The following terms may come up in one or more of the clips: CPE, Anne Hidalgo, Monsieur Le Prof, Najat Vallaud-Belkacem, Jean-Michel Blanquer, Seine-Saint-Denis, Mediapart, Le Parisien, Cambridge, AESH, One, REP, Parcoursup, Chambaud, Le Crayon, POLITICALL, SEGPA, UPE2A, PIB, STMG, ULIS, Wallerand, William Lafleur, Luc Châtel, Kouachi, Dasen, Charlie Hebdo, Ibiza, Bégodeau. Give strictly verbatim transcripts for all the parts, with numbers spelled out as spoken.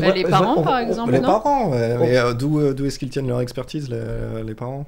Bah, les parents, on, par exemple, Les non parents, mais on... d'où d'où est-ce qu'ils tiennent leur expertise, les, les parents?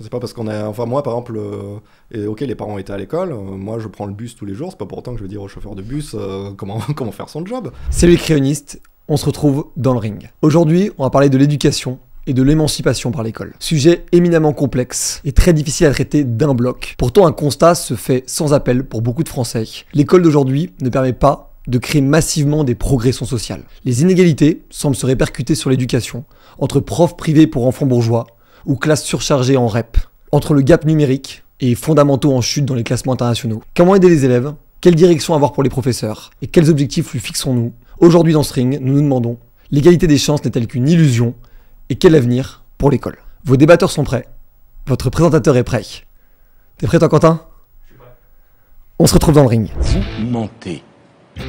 C'est pas parce qu'on a... Enfin, moi, par exemple, euh, et, ok, les parents étaient à l'école, euh, moi, je prends le bus tous les jours, c'est pas pour autant que je vais dire au chauffeur de bus euh, comment, comment faire son job. Salut les crayonnistes, on se retrouve dans le ring. Aujourd'hui, on va parler de l'éducation et de l'émancipation par l'école. Sujet éminemment complexe et très difficile à traiter d'un bloc. Pourtant, un constat se fait sans appel pour beaucoup de Français. L'école d'aujourd'hui ne permet pas de créer massivement des progressions sociales. Les inégalités semblent se répercuter sur l'éducation, entre profs privés pour enfants bourgeois, ou classes surchargées en R E P, entre le gap numérique et fondamentaux en chute dans les classements internationaux. Comment aider les élèves? Quelle direction avoir pour les professeurs? Et quels objectifs lui fixons-nous? Aujourd'hui dans ce ring, nous nous demandons, l'égalité des chances n'est-elle qu'une illusion? Et quel avenir pour l'école? Vos débatteurs sont prêts, votre présentateur est prêt. T'es prêt toi Quentin? Je suis prêt. On se retrouve dans le ring. Vous mentez.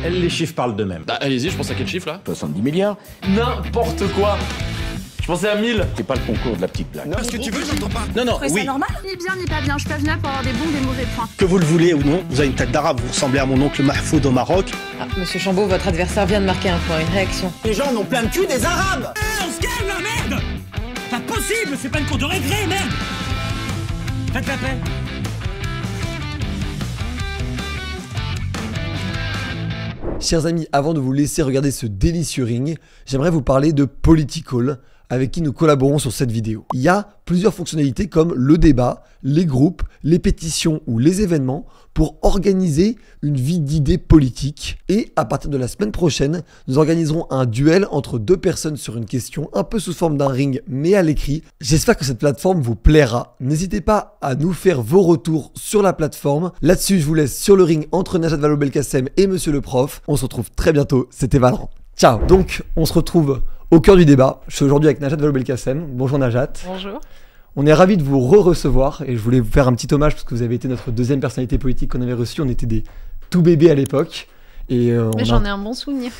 Les chiffres parlent d'eux-mêmes. Bah, allez-y, je pense à quel chiffre là? soixante-dix milliards. N'importe quoi. Je pensais à mille. C'est pas le concours de la petite blague. Non, parce que tu veux, j'entends pas. Non, non, oui. C'est normal. Ni bien, ni pas bien. Je suis pas venu là pour avoir des bons, des mauvais points. Que vous le voulez ou non, vous avez une tête d'arabe. Vous ressemblez à mon oncle Mahfoud au Maroc. Ah, monsieur Chambaud, votre adversaire vient de marquer un point, une réaction. Les gens en ont plein le cul des arabes. Eh, on se calme la merde. Pas possible, c'est pas une cour de régré, merde. Faites la paix. Chers amis, avant de vous laisser regarder ce délicieux ring, j'aimerais vous parler de POLITICALL, avec qui nous collaborons sur cette vidéo. Il y a plusieurs fonctionnalités comme le débat, les groupes, les pétitions ou les événements pour organiser une vie d'idées politiques. Et à partir de la semaine prochaine, nous organiserons un duel entre deux personnes sur une question, un peu sous forme d'un ring mais à l'écrit. J'espère que cette plateforme vous plaira. N'hésitez pas à nous faire vos retours sur la plateforme. Là-dessus, je vous laisse sur le ring entre Najat Vallaud-Belkacem et Monsieur le Prof. On se retrouve très bientôt, c'était Wallerand. Ciao. Donc, on se retrouve au cœur du débat. Je suis aujourd'hui avec Najat Vallaud-Belkacem. Bonjour Najat. Bonjour. On est ravis de vous re-recevoir et je voulais vous faire un petit hommage parce que vous avez été notre deuxième personnalité politique qu'on avait reçue. On était des tout bébés à l'époque. Euh, Mais j'en a... ai un bon souvenir.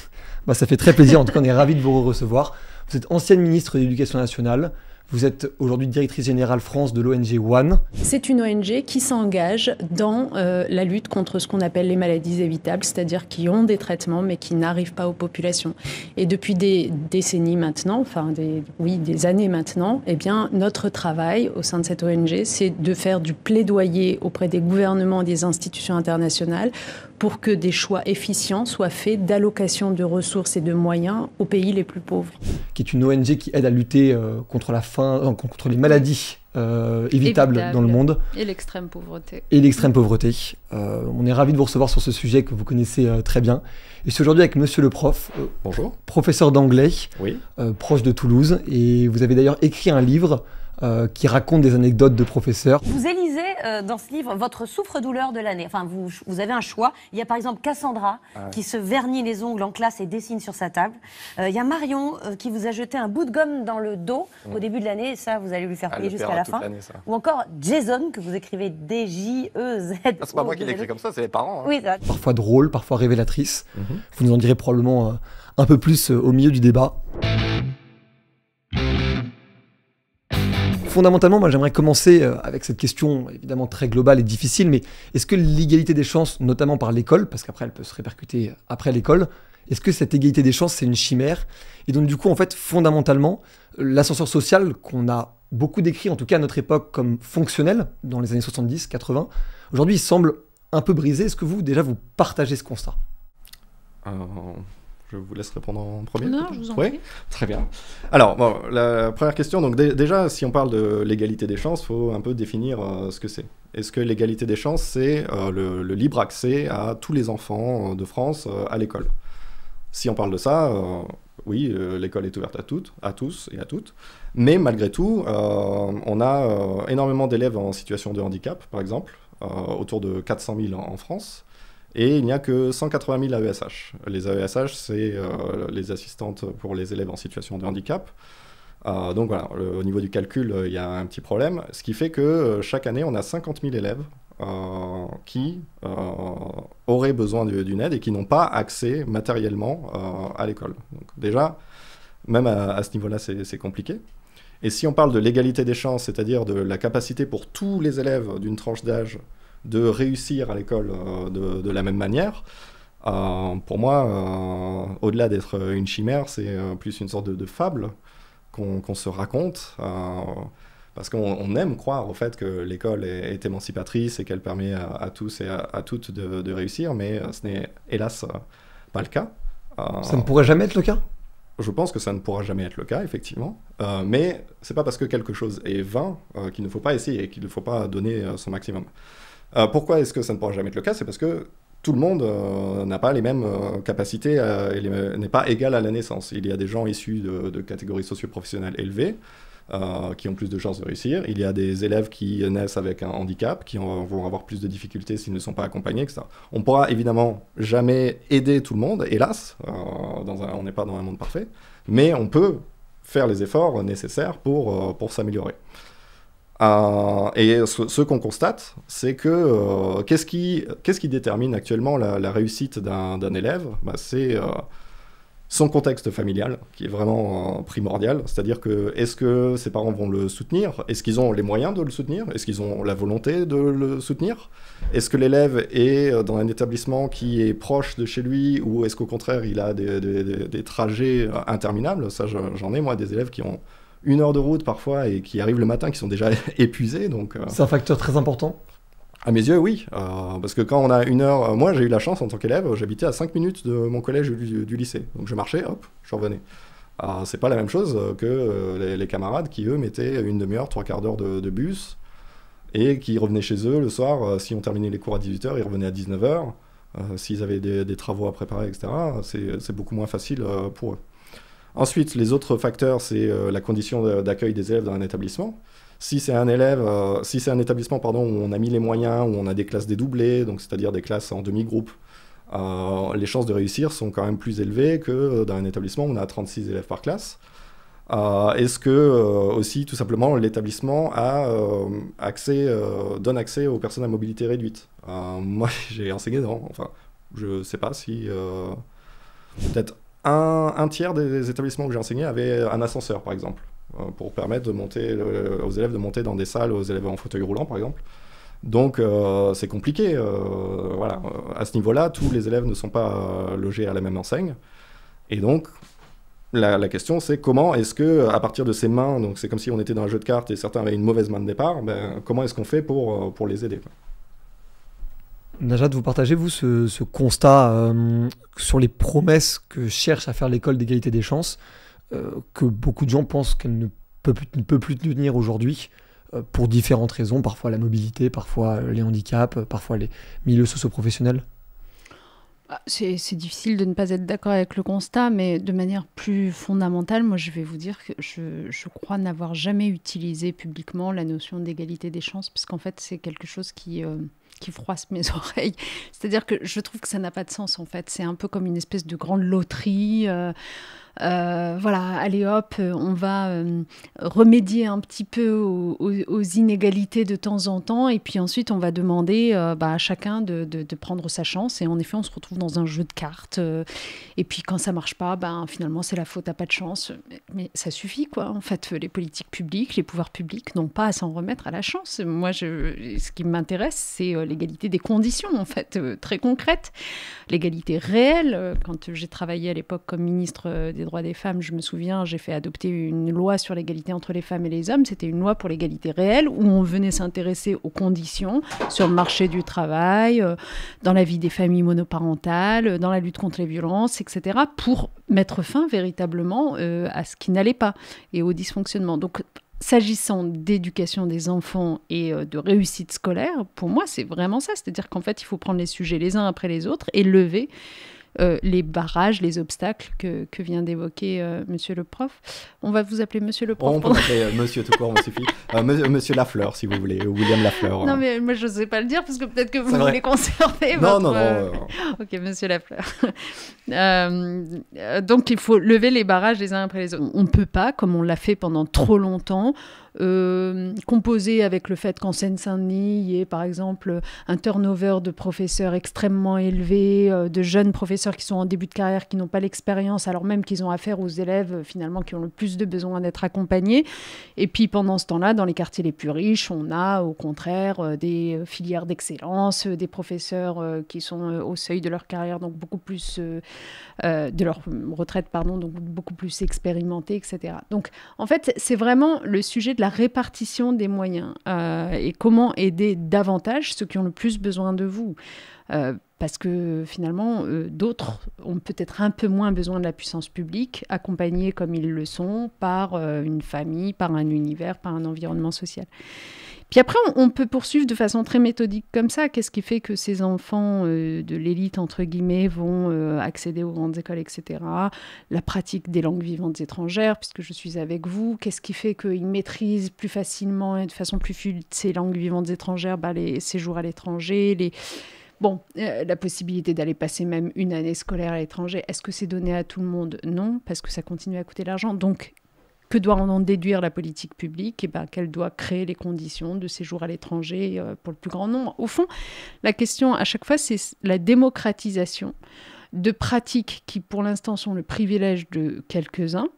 Bah, ça fait très plaisir. En tout cas, on est ravis de vous re-recevoir. Vous êtes ancienne ministre de l'Éducation nationale. Vous êtes aujourd'hui directrice générale France de l'O N G One. C'est une O N G qui s'engage dans euh, la lutte contre ce qu'on appelle les maladies évitables, c'est-à-dire qui ont des traitements mais qui n'arrivent pas aux populations. Et depuis des décennies maintenant, enfin des, oui, des années maintenant, eh bien, notre travail au sein de cette O N G, c'est de faire du plaidoyer auprès des gouvernements et des institutions internationales pour que des choix efficients soient faits d'allocation de ressources et de moyens aux pays les plus pauvres. Qui est une O N G qui aide à lutter euh, contre la faim, contre les maladies euh, évitables Évitable. dans le monde. Et l'extrême pauvreté. Et l'extrême pauvreté. Euh, on est ravis de vous recevoir sur ce sujet que vous connaissez euh, très bien. Et je suis aujourd'hui avec Monsieur le Prof. Euh, Bonjour. Professeur d'anglais, oui. euh, proche de Toulouse. Et vous avez d'ailleurs écrit un livre euh, qui raconte des anecdotes de professeurs. Vous élisez euh, dans ce livre votre souffre-douleur de l'année. Enfin, vous, vous avez un choix. Il y a par exemple Cassandra ah. qui se vernit les ongles en classe et dessine sur sa table. Euh, il y a Marion euh, qui vous a jeté un bout de gomme dans le dos mmh. au début de l'année. Ça, vous allez lui faire payer jusqu'à la fin. Ou encore Jason, que vous écrivez D J E Z. Ah, c'est pas moi qui l'écris comme ça, c'est les parents. Hein. Oui, ça... Parfois drôle, parfois révélatrice. Mmh. Vous nous en direz probablement euh, un peu plus euh, au milieu du débat. Fondamentalement, moi j'aimerais commencer avec cette question évidemment très globale et difficile, mais est-ce que l'égalité des chances, notamment par l'école, parce qu'après elle peut se répercuter après l'école, est-ce que cette égalité des chances c'est une chimère? Et donc du coup en fait fondamentalement, l'ascenseur social qu'on a beaucoup décrit, en tout cas à notre époque comme fonctionnel, dans les années soixante-dix quatre-vingts, aujourd'hui il semble un peu brisé. Est-ce que vous déjà vous partagez ce constat? euh... Je vous laisse répondre en premier. Non, je vous en prie. Très bien. Alors, bon, la première question, donc déjà, si on parle de l'égalité des chances, il faut un peu définir euh, ce que c'est. Est-ce que l'égalité des chances, c'est euh, le, le libre accès à tous les enfants euh, de France euh, à l'école? Si on parle de ça, euh, oui, euh, l'école est ouverte à toutes, à tous et à toutes. Mais malgré tout, euh, on a euh, énormément d'élèves en situation de handicap, par exemple, euh, autour de quatre cent mille en, en France. Et il n'y a que cent quatre-vingt mille A E S H. Les A E S H, c'est euh, les assistantes pour les élèves en situation de handicap. Euh, donc voilà, le, au niveau du calcul, il y a un petit problème. Ce qui fait que euh, chaque année, on a cinquante mille élèves euh, qui euh, auraient besoin d'une aide et qui n'ont pas accès matériellement euh, à l'école. Donc déjà, même à, à ce niveau-là, c'est compliqué. Et si on parle de l'égalité des chances, c'est-à-dire de la capacité pour tous les élèves d'une tranche d'âge de réussir à l'école euh, de, de la même manière, Euh, pour moi, euh, au-delà d'être une chimère, c'est euh, plus une sorte de, de fable qu'on qu'on se raconte, euh, parce qu'on aime croire au fait que l'école est, est émancipatrice et qu'elle permet à, à tous et à, à toutes de, de réussir, mais euh, ce n'est hélas pas le cas. Euh, ça ne pourrait jamais être le cas? Je pense que ça ne pourra jamais être le cas, effectivement, euh, mais c'est pas parce que quelque chose est vain euh, qu'il ne faut pas essayer et qu'il ne faut pas donner euh, son maximum. Euh, pourquoi est-ce que ça ne pourra jamais être le cas? C'est parce que tout le monde euh, n'a pas les mêmes euh, capacités euh, n'est pas égal à la naissance. Il y a des gens issus de, de catégories socio-professionnelles élevées euh, qui ont plus de chances de réussir. Il y a des élèves qui naissent avec un handicap, qui ont, vont avoir plus de difficultés s'ils ne sont pas accompagnés, et cetera. On ne pourra évidemment jamais aider tout le monde, hélas, euh, dans un, on n'est pas dans un monde parfait, mais on peut faire les efforts nécessaires pour, euh, pour s'améliorer. Euh, et ce, ce qu'on constate, c'est que euh, qu'est-ce qui, qu'est-ce qui détermine actuellement la, la réussite d'un élève? Bah, c'est euh, son contexte familial, qui est vraiment euh, primordial. C'est-à-dire que, est-ce que ses parents vont le soutenir? Est-ce qu'ils ont les moyens de le soutenir? Est-ce qu'ils ont la volonté de le soutenir? Est-ce que l'élève est dans un établissement qui est proche de chez lui, ou est-ce qu'au contraire, il a des, des, des, des trajets interminables? Ça, j'en ai, moi, des élèves qui ont une heure de route parfois et qui arrivent le matin, qui sont déjà épuisés. Donc, euh... c'est un facteur très important? À mes yeux, oui. Euh, parce que quand on a une heure... Moi, j'ai eu la chance en tant qu'élève, j'habitais à cinq minutes de mon collège du, du lycée. Donc je marchais, hop, je revenais. Euh, c'est pas la même chose que euh, les, les camarades qui, eux, mettaient une demi-heure, trois quarts d'heure de, de bus et qui revenaient chez eux le soir. Euh, si on terminait les cours à dix-huit heures, ils revenaient à dix-neuf heures. Euh, S'ils avaient des, des travaux à préparer, et cetera, c'est beaucoup moins facile euh, pour eux. Ensuite, les autres facteurs, c'est euh, la condition d'accueil des élèves dans un établissement. Si c'est un élève, euh, si c'est un établissement pardon, où on a mis les moyens, où on a des classes dédoublées, donc c'est-à-dire des classes en demi-groupe, euh, les chances de réussir sont quand même plus élevées que dans un établissement où on a trente-six élèves par classe. Euh, Est-ce que euh, aussi, tout simplement, l'établissement a euh, accès, euh, donne accès aux personnes à mobilité réduite? euh, Moi, j'ai enseigné dans, enfin, je sais pas si euh, peut-être. Un, un tiers des établissements où j'ai enseigné avaient un ascenseur, par exemple, euh, pour permettre de monter, le, aux élèves de monter dans des salles, aux élèves en fauteuil roulant, par exemple. Donc, euh, c'est compliqué. Euh, voilà. À ce niveau-là, tous les élèves ne sont pas euh, logés à la même enseigne. Et donc, la, la question, c'est comment est-ce que, à partir de ces mains, donc c'est comme si on était dans un jeu de cartes et certains avaient une mauvaise main de départ, ben, comment est-ce qu'on fait pour, pour les aider, quoi. Najat, vous partagez, vous, ce, ce constat euh, sur les promesses que cherche à faire l'école d'égalité des chances, euh, que beaucoup de gens pensent qu'elle ne peut plus, ne peut plus tenir aujourd'hui, euh, pour différentes raisons, parfois la mobilité, parfois les handicaps, parfois les milieux socio-professionnels? C'est difficile de ne pas être d'accord avec le constat, mais de manière plus fondamentale, moi je vais vous dire que je, je crois n'avoir jamais utilisé publiquement la notion d'égalité des chances, parce qu'en fait c'est quelque chose qui... Euh, qui froisse mes oreilles. C'est-à-dire que je trouve que ça n'a pas de sens, en fait. C'est un peu comme une espèce de grande loterie. Euh, euh, voilà, allez hop, on va euh, remédier un petit peu aux, aux inégalités de temps en temps, et puis ensuite, on va demander euh, bah, à chacun de, de, de prendre sa chance. Et en effet, on se retrouve dans un jeu de cartes. Euh, et puis, quand ça ne marche pas, bah, finalement, c'est la faute à pas de chance. Mais, mais ça suffit, quoi. En fait, les politiques publiques, les pouvoirs publics n'ont pas à s'en remettre à la chance. Moi, je, ce qui m'intéresse, c'est euh, l'égalité des conditions, en fait, euh, très concrète, l'égalité réelle. Quand j'ai travaillé à l'époque comme ministre des droits des femmes, je me souviens, j'ai fait adopter une loi sur l'égalité entre les femmes et les hommes. C'était une loi pour l'égalité réelle, où on venait s'intéresser aux conditions sur le marché du travail, euh, dans la vie des familles monoparentales, dans la lutte contre les violences, et cetera, pour mettre fin véritablement euh, à ce qui n'allait pas et au dysfonctionnement. Donc, s'agissant d'éducation des enfants et de réussite scolaire, pour moi, c'est vraiment ça. C'est-à-dire qu'en fait, il faut prendre les sujets les uns après les autres et lever euh, les barrages, les obstacles que, que vient d'évoquer euh, monsieur le prof. On va vous appeler monsieur le prof. On pendant... peut appeler euh, monsieur tout court, on suffit. Euh, monsieur, monsieur Lafleur, si vous voulez, ou William Lafleur. Non, euh... mais moi, je ne sais pas le dire, parce que peut-être que vous voulez conserver non, votre... Non, non, euh... non. OK, monsieur Lafleur. Euh, donc, il faut lever les barrages les uns après les autres. On ne peut pas, comme on l'a fait pendant trop longtemps, euh, composer avec le fait qu'en Seine-Saint-Denis, il y ait, par exemple, un turnover de professeurs extrêmement élevé, euh, de jeunes professeurs professeurs qui sont en début de carrière, qui n'ont pas l'expérience, alors même qu'ils ont affaire aux élèves finalement qui ont le plus de besoin d'être accompagnés. Et puis pendant ce temps-là, dans les quartiers les plus riches, on a au contraire des filières d'excellence, des professeurs qui sont au seuil de leur carrière, donc beaucoup plus euh, de leur retraite, pardon, donc beaucoup plus expérimentés, et cetera. Donc en fait, c'est vraiment le sujet de la répartition des moyens euh, et comment aider davantage ceux qui ont le plus besoin de vous. Euh, parce que finalement, euh, d'autres ont peut-être un peu moins besoin de la puissance publique, accompagnés comme ils le sont par euh, une famille, par un univers, par un environnement social. Puis après, on, on peut poursuivre de façon très méthodique comme ça. Qu'est-ce qui fait que ces enfants euh, de l'élite, entre guillemets, vont euh, accéder aux grandes écoles, et cetera. La pratique des langues vivantes étrangères, puisque je suis avec vous. Qu'est-ce qui fait qu'ils maîtrisent plus facilement et de façon plus fluide ces langues vivantes étrangères, bah, les séjours à l'étranger, les... Bon, euh, la possibilité d'aller passer même une année scolaire à l'étranger, est-ce que c'est donné à tout le monde? Non, parce que ça continue à coûter de l'argent. Donc, que doit on en déduire la politique publique? Eh ben, qu'elle doit créer les conditions de séjour à l'étranger euh, pour le plus grand nombre. Au fond, la question à chaque fois, c'est la démocratisation de pratiques qui, pour l'instant, sont le privilège de quelques-uns,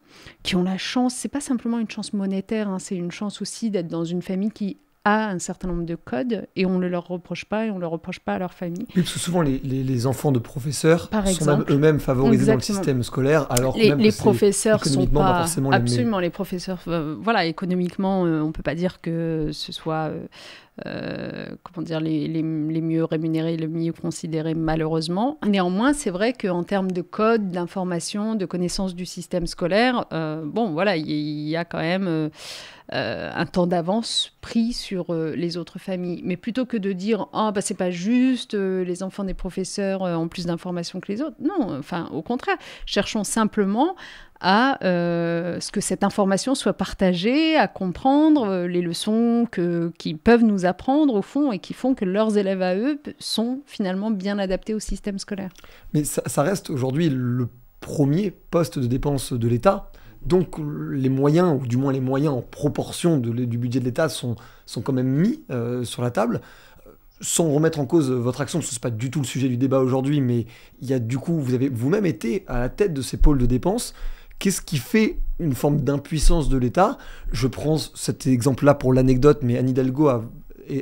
qui ont la chance, c'est pas simplement une chance monétaire, hein, c'est une chance aussi d'être dans une famille qui... à un certain nombre de codes, et on ne le leur reproche pas, et on ne le reproche pas à leur famille. Oui, parce que souvent, les, les, les enfants de professeurs Par exemple, sont eux-mêmes favorisés exactement. Dans le système scolaire, alors les, même les que professeurs sont pas, pas forcément absolument, les, les professeurs... Euh, voilà, économiquement, euh, on ne peut pas dire que ce soit... Euh, Euh, comment dire, les, les, les mieux rémunérés, les mieux considérés malheureusement. Néanmoins, c'est vrai qu'en termes de code, d'information, de connaissance du système scolaire, euh, bon, voilà, il y, y a quand même euh, un temps d'avance pris sur euh, les autres familles. Mais plutôt que de dire « Ah, bah, c'est pas juste, euh, les enfants des professeurs euh, ont plus d'informations que les autres », non, enfin, au contraire, cherchons simplement à euh, ce que cette information soit partagée, à comprendre euh, les leçons qu'ils peuvent nous apprendre, au fond, et qui font que leurs élèves à eux sont finalement bien adaptés au système scolaire. Mais ça, ça reste aujourd'hui le premier poste de dépense de l'État. Donc les moyens, ou du moins les moyens en proportion de, du budget de l'État, sont, sont quand même mis euh, sur la table. Sans remettre en cause votre action, ce n'est pas du tout le sujet du débat aujourd'hui, mais il y a du coup, vous avez vous-même été à la tête de ces pôles de dépenses. Qu'est-ce qui fait une forme d'impuissance de l'État? Je prends cet exemple-là pour l'anecdote, mais Anne Hidalgo a,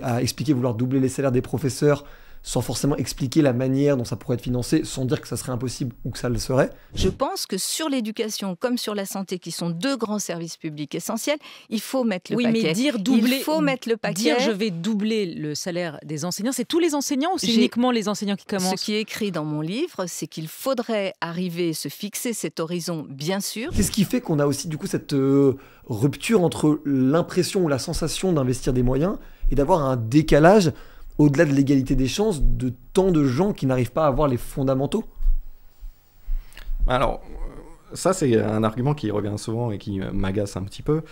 a expliqué vouloir doubler les salaires des professeurs sans forcément expliquer la manière dont ça pourrait être financé, sans dire que ça serait impossible ou que ça le serait. Je pense que sur l'éducation comme sur la santé, qui sont deux grands services publics essentiels, il faut mettre le oui, paquet. Oui, mais dire doubler, il faut mettre le paquet. Dire je vais doubler le salaire des enseignants, c'est tous les enseignants ou c'est uniquement les enseignants qui commencent? Ce qui est écrit dans mon livre, c'est qu'il faudrait arriver, se fixer cet horizon, bien sûr. Qu'est-ce qui fait qu'on a aussi du coup cette euh, rupture entre l'impression ou la sensation d'investir des moyens et d'avoir un décalage au-delà de l'égalité des chances, de tant de gens qui n'arrivent pas à avoir les fondamentaux? Alors, ça c'est un argument qui revient souvent et qui m'agace un petit peu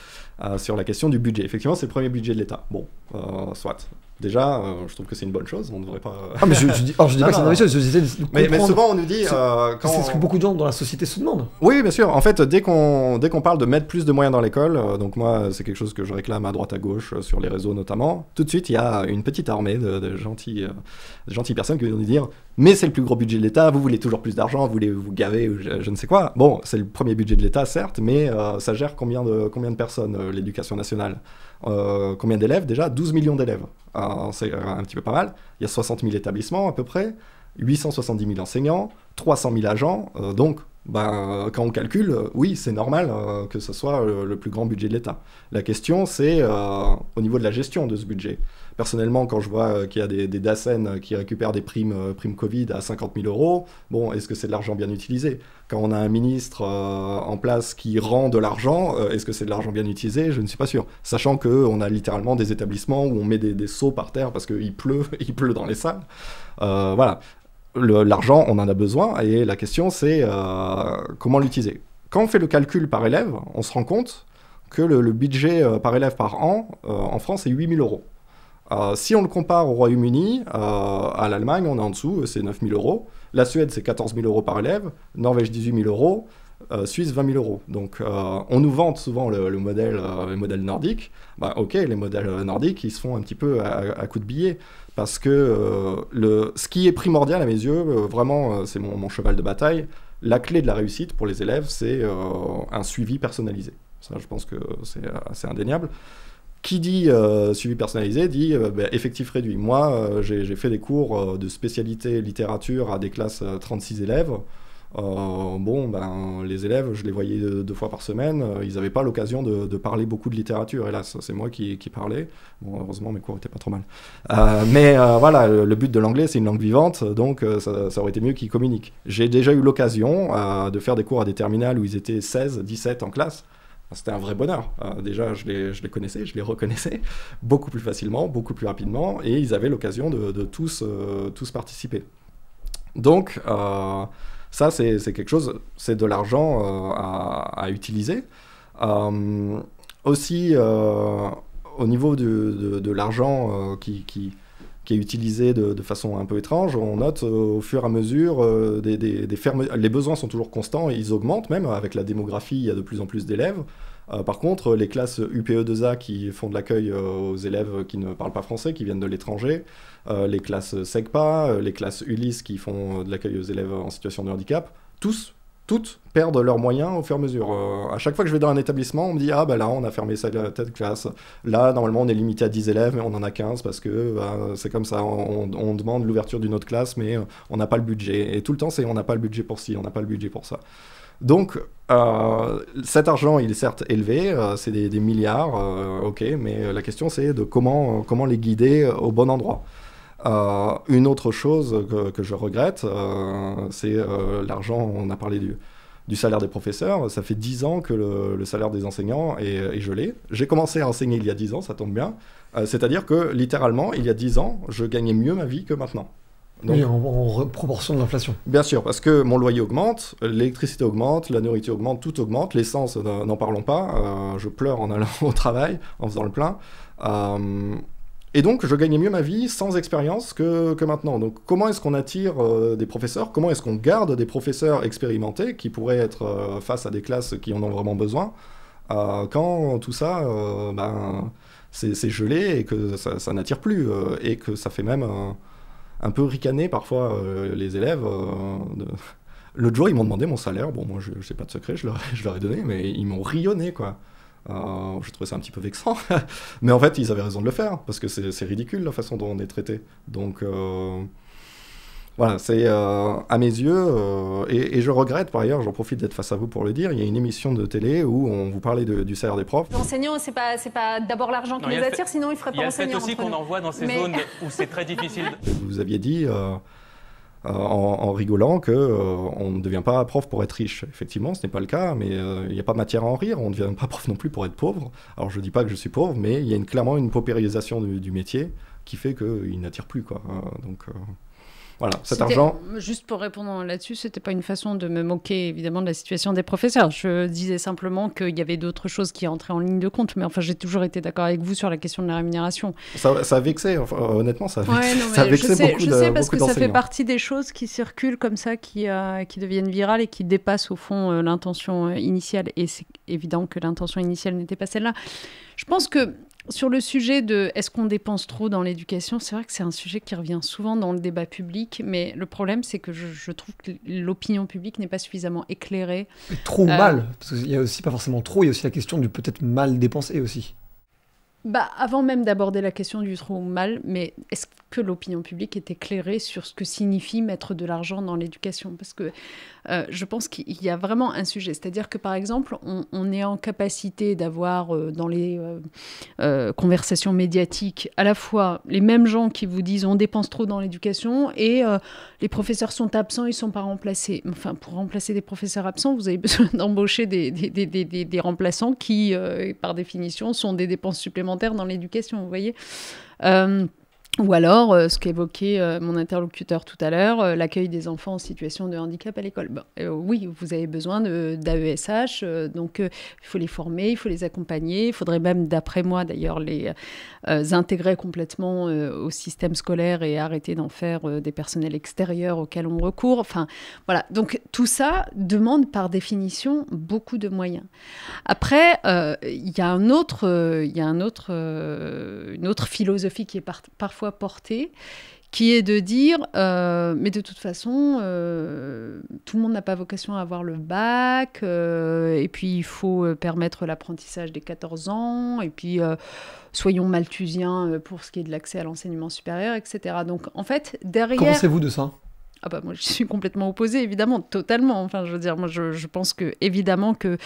euh, sur la question du budget. Effectivement, c'est le premier budget de l'État. Bon, euh, soit. Déjà, euh, je trouve que c'est une bonne chose, on ne devrait pas... Ah, mais je ne dis pas que c'est une bonne chose, je disais de mais, mais souvent on nous dit... Euh, quand... C'est ce que beaucoup de gens dans la société se demandent. Oui, bien sûr. En fait, dès qu'on dès qu'on parle de mettre plus de moyens dans l'école, euh, donc moi, c'est quelque chose que je réclame à droite à gauche, euh, sur les réseaux notamment, tout de suite, il y a une petite armée de, de, gentilles, euh, de gentilles personnes qui vont nous dire « Mais c'est le plus gros budget de l'État, vous voulez toujours plus d'argent, vous voulez vous gaver, ou je, je ne sais quoi. » Bon, c'est le premier budget de l'État, certes, mais euh, ça gère combien de, combien de personnes, euh, l'éducation nationale? Euh, combien d'élèves déjà? douze millions d'élèves. Euh, c'est un petit peu pas mal. Il y a soixante mille établissements à peu près, huit cent soixante-dix mille enseignants, trois cent mille agents. Euh, donc, ben, quand on calcule, euh, oui, c'est normal euh, que ce soit euh, le plus grand budget de l'État. La question, c'est euh, au niveau de la gestion de ce budget. Personnellement, quand je vois euh, qu'il y a des, des Dasen qui récupèrent des primes, euh, primes Covid à cinquante mille euros, bon, est-ce que c'est de l'argent bien utilisé? Quand on a un ministre euh, en place qui rend de l'argent, euh, est-ce que c'est de l'argent bien utilisé? Je ne suis pas sûr. Sachant qu'on a littéralement des établissements où on met des, des seaux par terre parce qu'il pleut, il pleut dans les salles. Euh, voilà. L'argent, on en a besoin, et la question, c'est euh, comment l'utiliser. Quand on fait le calcul par élève, on se rend compte que le, le budget euh, par élève par an, euh, en France, est huit mille euros. Euh, si on le compare au Royaume-Uni, euh, à l'Allemagne, on est en dessous, c'est neuf mille euros. La Suède, c'est quatorze mille euros par élève. Norvège, dix-huit mille euros. euh, suisse vingt mille euros. Donc euh, on nous vante souvent le, le modèle, euh, les modèles nordiques. Bah, ok, les modèles nordiques, ils se font un petit peu à, à coups de billets. Parce que euh, le, ce qui est primordial à mes yeux, euh, vraiment, euh, c'est mon, mon cheval de bataille, la clé de la réussite pour les élèves, c'est euh, un suivi personnalisé. Ça, je pense que c'est assez indéniable. Qui dit euh, suivi personnalisé dit euh, bah, effectif réduit. Moi, euh, j'ai fait des cours euh, de spécialité littérature à des classes euh, trente-six élèves. Euh, bon, ben, les élèves, je les voyais deux, deux fois par semaine. Euh, ils n'avaient pas l'occasion de, de parler beaucoup de littérature. Hélas, c'est moi qui, qui parlais. Bon, heureusement, mes cours n'étaient pas trop mal. Euh, mais euh, voilà, le, le but de l'anglais, c'est une langue vivante, donc euh, ça, ça aurait été mieux qu'ils communiquent. J'ai déjà eu l'occasion euh, de faire des cours à des terminales où ils étaient seize, dix-sept en classe. C'était un vrai bonheur. Euh, déjà, je les, je les connaissais, je les reconnaissais beaucoup plus facilement, beaucoup plus rapidement, et ils avaient l'occasion de, de tous, euh, tous participer. Donc, euh, ça, c'est quelque chose, c'est de l'argent euh, à, à utiliser. Euh, aussi, euh, au niveau du, de, de l'argent euh, qui, qui, qui est utilisé de, de façon un peu étrange, on note euh, au fur et à mesure, euh, des, des, des fermes, les besoins sont toujours constants, et ils augmentent même, avec la démographie, il y a de plus en plus d'élèves. Euh, par contre, les classes U P E deux A qui font de l'accueil euh, aux élèves qui ne parlent pas français, qui viennent de l'étranger, euh, les classes SEGPA, euh, les classes ULIS qui font euh, de l'accueil aux élèves en situation de handicap, tous, toutes perdent leurs moyens au fur et à mesure. Euh, à chaque fois que je vais dans un établissement, on me dit « Ah, bah là, on a fermé cette classe. Là, normalement, on est limité à dix élèves, mais on en a quinze parce que bah, c'est comme ça. On, on demande l'ouverture d'une autre classe, mais on n'a pas le budget. » Et tout le temps, c'est « On n'a pas le budget pour ci, on n'a pas le budget pour ça. » Donc, euh, cet argent, il est certes élevé, euh, c'est des, des milliards, euh, ok, mais la question, c'est de comment, comment les guider au bon endroit. Euh, une autre chose que, que je regrette, euh, c'est euh, l'argent, on a parlé du, du salaire des professeurs, ça fait dix ans que le, le salaire des enseignants est, est gelé. J'ai commencé à enseigner il y a dix ans, ça tombe bien, euh, c'est-à-dire que, littéralement, il y a dix ans, je gagnais mieux ma vie que maintenant. Donc, oui, en, en proportion de l'inflation. Bien sûr, parce que mon loyer augmente, l'électricité augmente, la nourriture augmente, tout augmente, l'essence, n'en parlons pas, euh, je pleure en allant au travail, en faisant le plein. Euh, et donc, je gagnais mieux ma vie sans expérience que, que maintenant. Donc, comment est-ce qu'on attire euh, des professeurs? Comment est-ce qu'on garde des professeurs expérimentés qui pourraient être euh, face à des classes qui en ont vraiment besoin euh, quand tout ça... Euh, ben, c'est gelé et que ça, ça n'attire plus, euh, et que ça fait même... Euh, un peu ricaner parfois euh, les élèves. Euh, de... L'autre jour, ils m'ont demandé mon salaire. Bon, moi, je n'ai pas de secret, je leur, je leur ai donné, mais ils m'ont rionné, quoi. Euh, je trouvais ça un petit peu vexant. Mais en fait, ils avaient raison de le faire, parce que c'est ridicule, la façon dont on est traité. Donc, euh, voilà, c'est euh, à mes yeux, euh, et, et je regrette, par ailleurs, j'en profite d'être face à vous pour le dire, il y a une émission de télé où on vous parlait de, du salaire des profs. L'enseignant, c'est pas, pas d'abord l'argent qui non, les attire, fait, sinon ils ne feraient pas enseignants. Il y a aussi qu'on envoie dans ces mais... zones où c'est très difficile. Vous aviez dit, euh, euh, en, en rigolant, qu'on euh, ne devient pas prof pour être riche. Effectivement, ce n'est pas le cas, mais il euh, n'y a pas matière à en rire, on ne devient pas prof non plus pour être pauvre. Alors, je ne dis pas que je suis pauvre, mais il y a une, clairement une paupérisation du, du métier qui fait qu'il n'attire plus, quoi. Euh, donc... Euh... Voilà, cet argent... Juste pour répondre là-dessus, ce n'était pas une façon de me moquer, évidemment, de la situation des professeurs. Je disais simplement qu'il y avait d'autres choses qui entraient en ligne de compte. Mais enfin, j'ai toujours été d'accord avec vous sur la question de la rémunération. Ça, ça a vexé, enfin, honnêtement, ça a vexé, ouais, non, ça a vexé je sais, beaucoup d'enseignants. Je sais, parce que ça fait partie des choses qui circulent comme ça, qui, euh, qui deviennent virales et qui dépassent, au fond, euh, l'intention initiale. Et c'est évident que l'intention initiale n'était pas celle-là. Je pense que... Sur le sujet de « est-ce qu'on dépense trop dans l'éducation ?», c'est vrai que c'est un sujet qui revient souvent dans le débat public, mais le problème, c'est que je, je trouve que l'opinion publique n'est pas suffisamment éclairée. Et trop euh, mal, parce qu'il n'y a aussi pas forcément trop, il y a aussi la question du peut-être mal dépensé aussi. Bah, avant même d'aborder la question du trop mal, mais est-ce que l'opinion publique est éclairée sur ce que signifie mettre de l'argent dans l'éducation? Parce que euh, je pense qu'il y a vraiment un sujet. C'est-à-dire que, par exemple, on, on est en capacité d'avoir euh, dans les euh, euh, conversations médiatiques à la fois les mêmes gens qui vous disent « on dépense trop dans l'éducation » et euh, « les professeurs sont absents, ils ne sont pas remplacés ». Enfin, pour remplacer des professeurs absents, vous avez besoin d'embaucher des, des, des, des, des, des remplaçants qui, euh, par définition, sont des dépenses supplémentaires dans l'éducation, vous voyez. Euh, Ou alors, euh, ce qu'évoquait euh, mon interlocuteur tout à l'heure, euh, l'accueil des enfants en situation de handicap à l'école. Ben, euh, oui, vous avez besoin d'A E S H, euh, donc euh, il faut les former, il faut les accompagner. Il faudrait même, d'après moi d'ailleurs, les euh, intégrer complètement euh, au système scolaire et arrêter d'en faire euh, des personnels extérieurs auxquels on recourt. Enfin, voilà. Donc tout ça demande par définition beaucoup de moyens. Après, euh, y a un autre, euh, y a un autre, euh, une autre philosophie qui est par parfois portée, qui est de dire euh, mais de toute façon euh, tout le monde n'a pas vocation à avoir le bac, euh, et puis il faut permettre l'apprentissage dès quatorze ans, et puis euh, soyons malthusiens pour ce qui est de l'accès à l'enseignement supérieur, etc. Donc en fait derrière... Comment pensez-vous de ça? Ah bah moi je suis complètement opposée, évidemment, totalement. Enfin je veux dire, moi je, je pense que évidemment que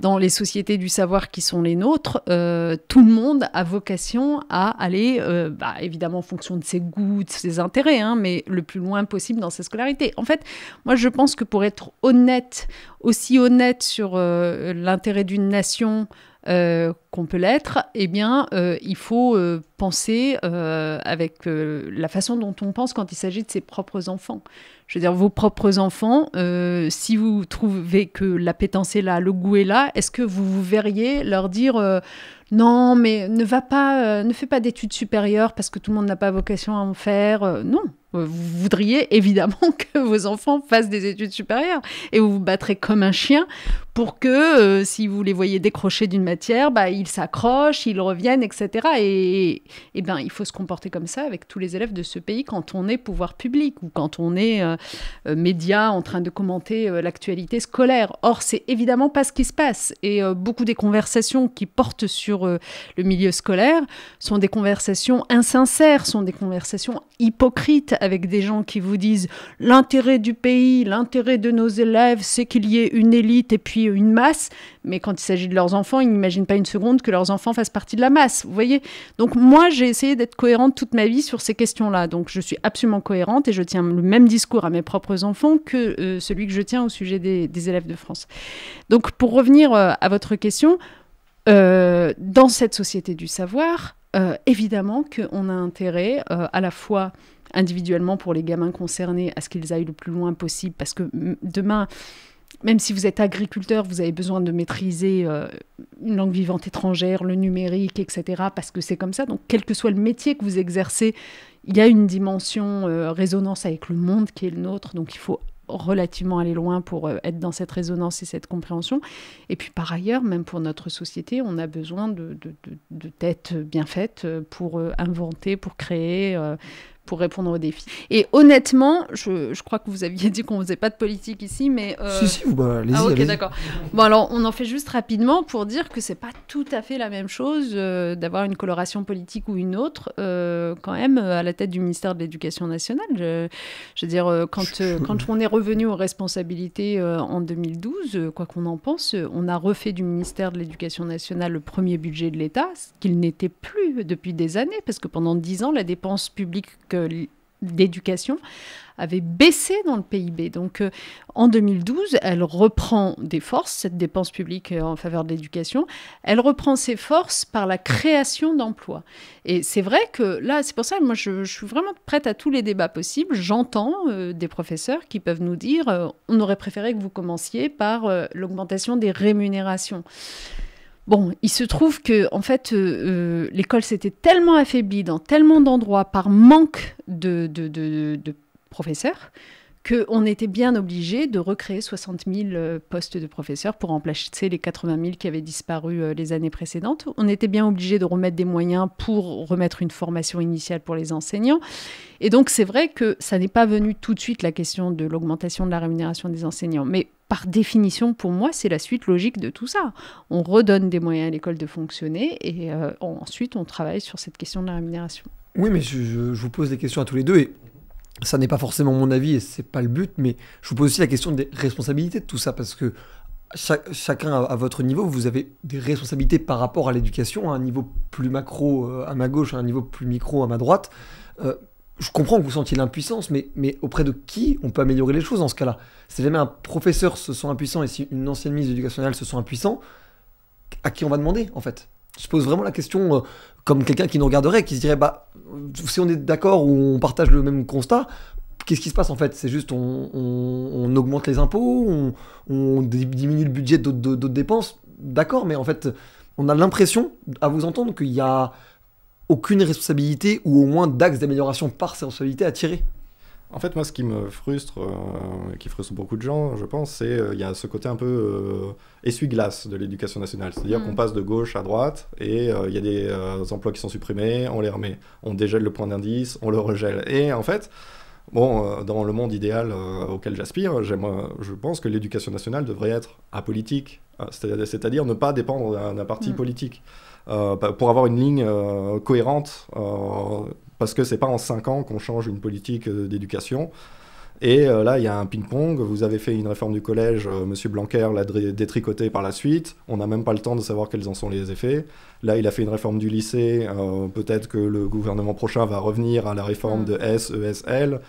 dans les sociétés du savoir qui sont les nôtres, euh, tout le monde a vocation à aller, euh, bah, évidemment en fonction de ses goûts, de ses intérêts, hein, mais le plus loin possible dans sa scolarité. En fait, moi je pense que pour être honnête, aussi honnête sur euh, l'intérêt d'une nation Euh, qu'on peut l'être, eh bien, euh, il faut euh, penser euh, avec euh, la façon dont on pense quand il s'agit de ses propres enfants. Je veux dire, vos propres enfants, euh, si vous trouvez que l'appétence est là, le goût est là, est-ce que vous vous verriez leur dire euh, « Non, mais ne va pas, euh, ne fais pas d'études supérieures parce que tout le monde n'a pas vocation à en faire euh, ». Non, vous voudriez évidemment que vos enfants fassent des études supérieures et vous vous battrez comme un chien pour que, euh, si vous les voyez décrocher d'une matière, bah, ils s'accrochent, ils reviennent, et cetera. Et, et, et ben, il faut se comporter comme ça avec tous les élèves de ce pays quand on est pouvoir public ou quand on est... Euh, Euh, médias en train de commenter euh, l'actualité scolaire. Or, c'est évidemment pas ce qui se passe. Et euh, beaucoup des conversations qui portent sur euh, le milieu scolaire sont des conversations insincères, sont des conversations hypocrites avec des gens qui vous disent l'intérêt du pays, l'intérêt de nos élèves, c'est qu'il y ait une élite et puis une masse. Mais quand il s'agit de leurs enfants, ils n'imaginent pas une seconde que leurs enfants fassent partie de la masse. Vous voyez? Donc moi, j'ai essayé d'être cohérente toute ma vie sur ces questions-là. Donc je suis absolument cohérente et je tiens le même discours à mes propres enfants que euh, celui que je tiens au sujet des, des élèves de France. Donc pour revenir euh, à votre question, euh, dans cette société du savoir, euh, évidemment qu'on a intérêt euh, à la fois individuellement pour les gamins concernés à ce qu'ils aillent le plus loin possible, parce que demain... Même si vous êtes agriculteur, vous avez besoin de maîtriser euh, une langue vivante étrangère, le numérique, et cetera, parce que c'est comme ça. Donc, quel que soit le métier que vous exercez, il y a une dimension euh, résonance avec le monde qui est le nôtre. Donc, il faut relativement aller loin pour euh, être dans cette résonance et cette compréhension. Et puis, par ailleurs, même pour notre société, on a besoin de, de, de, de têtes bien faites pour euh, inventer, pour créer... Euh, pour répondre aux défis. Et honnêtement, je, je crois que vous aviez dit qu'on ne faisait pas de politique ici, mais... Euh... Si, si, vous, bah, allez-y. Ah, ok, allez d'accord. Bon, alors, on en fait juste rapidement pour dire que ce n'est pas tout à fait la même chose euh, d'avoir une coloration politique ou une autre, euh, quand même, à la tête du ministère de l'Éducation nationale. Je, je veux dire, euh, quand, euh, quand on est revenu aux responsabilités euh, en deux mille douze, euh, quoi qu'on en pense, euh, on a refait du ministère de l'Éducation nationale le premier budget de l'État, ce qu'il n'était plus depuis des années, parce que pendant dix ans, la dépense publique... Que d'éducation avait baissé dans le P I B. Donc euh, en deux mille douze, elle reprend des forces, cette dépense publique en faveur de l'éducation, elle reprend ses forces par la création d'emplois. Et c'est vrai que là, c'est pour ça que moi je, je suis vraiment prête à tous les débats possibles. J'entends euh, des professeurs qui peuvent nous dire euh, on aurait préféré que vous commenciez par euh, l'augmentation des rémunérations. Bon, il se trouve que en fait, euh, l'école s'était tellement affaiblie dans tellement d'endroits par manque de, de, de, de professeurs qu'on était bien obligé de recréer soixante mille postes de professeurs pour remplacer les quatre-vingt mille qui avaient disparu les années précédentes. On était bien obligé de remettre des moyens pour remettre une formation initiale pour les enseignants. Et donc, c'est vrai que ça n'est pas venu tout de suite, la question de l'augmentation de la rémunération des enseignants. Mais par définition, pour moi, c'est la suite logique de tout ça. On redonne des moyens à l'école de fonctionner et euh, ensuite, on travaille sur cette question de la rémunération. Oui, mais je, je, je vous pose des questions à tous les deux et ça n'est pas forcément mon avis et c'est pas le but, mais je vous pose aussi la question des responsabilités de tout ça, parce que chaque, chacun à, à votre niveau, vous avez des responsabilités par rapport à l'éducation, à un niveau plus macro euh, à ma gauche, à un niveau plus micro à ma droite. Euh, Je comprends que vous sentiez l'impuissance, mais, mais auprès de qui on peut améliorer les choses dans ce cas-là? Si jamais un professeur se sent impuissant et si une ancienne ministre de l'Éducation nationale se sent impuissant, à qui on va demander, en fait? Je pose vraiment la question euh, comme quelqu'un qui nous regarderait, qui se dirait, bah, si on est d'accord ou on partage le même constat, qu'est-ce qui se passe en fait? C'est juste on, on, on augmente les impôts, on, on diminue le budget d'autres dépenses, d'accord, mais en fait, on a l'impression, à vous entendre, qu'il n'y a aucune responsabilité ou au moins d'axe d'amélioration par responsabilité à tirer. En fait, moi, ce qui me frustre, euh, qui frustre beaucoup de gens, je pense, c'est qu'il euh, y a ce côté un peu euh, essuie-glace de l'éducation nationale. C'est-à-dire mmh. qu'on passe de gauche à droite et il euh, y a des euh, emplois qui sont supprimés, on les remet. On dégèle le point d'indice, on le regèle. Et en fait, bon, euh, dans le monde idéal euh, auquel j'aspire, j'aime, euh, je pense que l'éducation nationale devrait être apolitique, c'est-à-dire ne pas dépendre d'un parti mmh. politique, euh, pour avoir une ligne euh, cohérente. Euh, Parce que c'est pas en cinq ans qu'on change une politique d'éducation. Et euh, là, il y a un ping-pong. Vous avez fait une réforme du collège, euh, Monsieur Blanquer l'a détricoté par la suite. On n'a même pas le temps de savoir quels en sont les effets. Là, il a fait une réforme du lycée. Euh, Peut-être que le gouvernement prochain va revenir à la réforme de S E S L.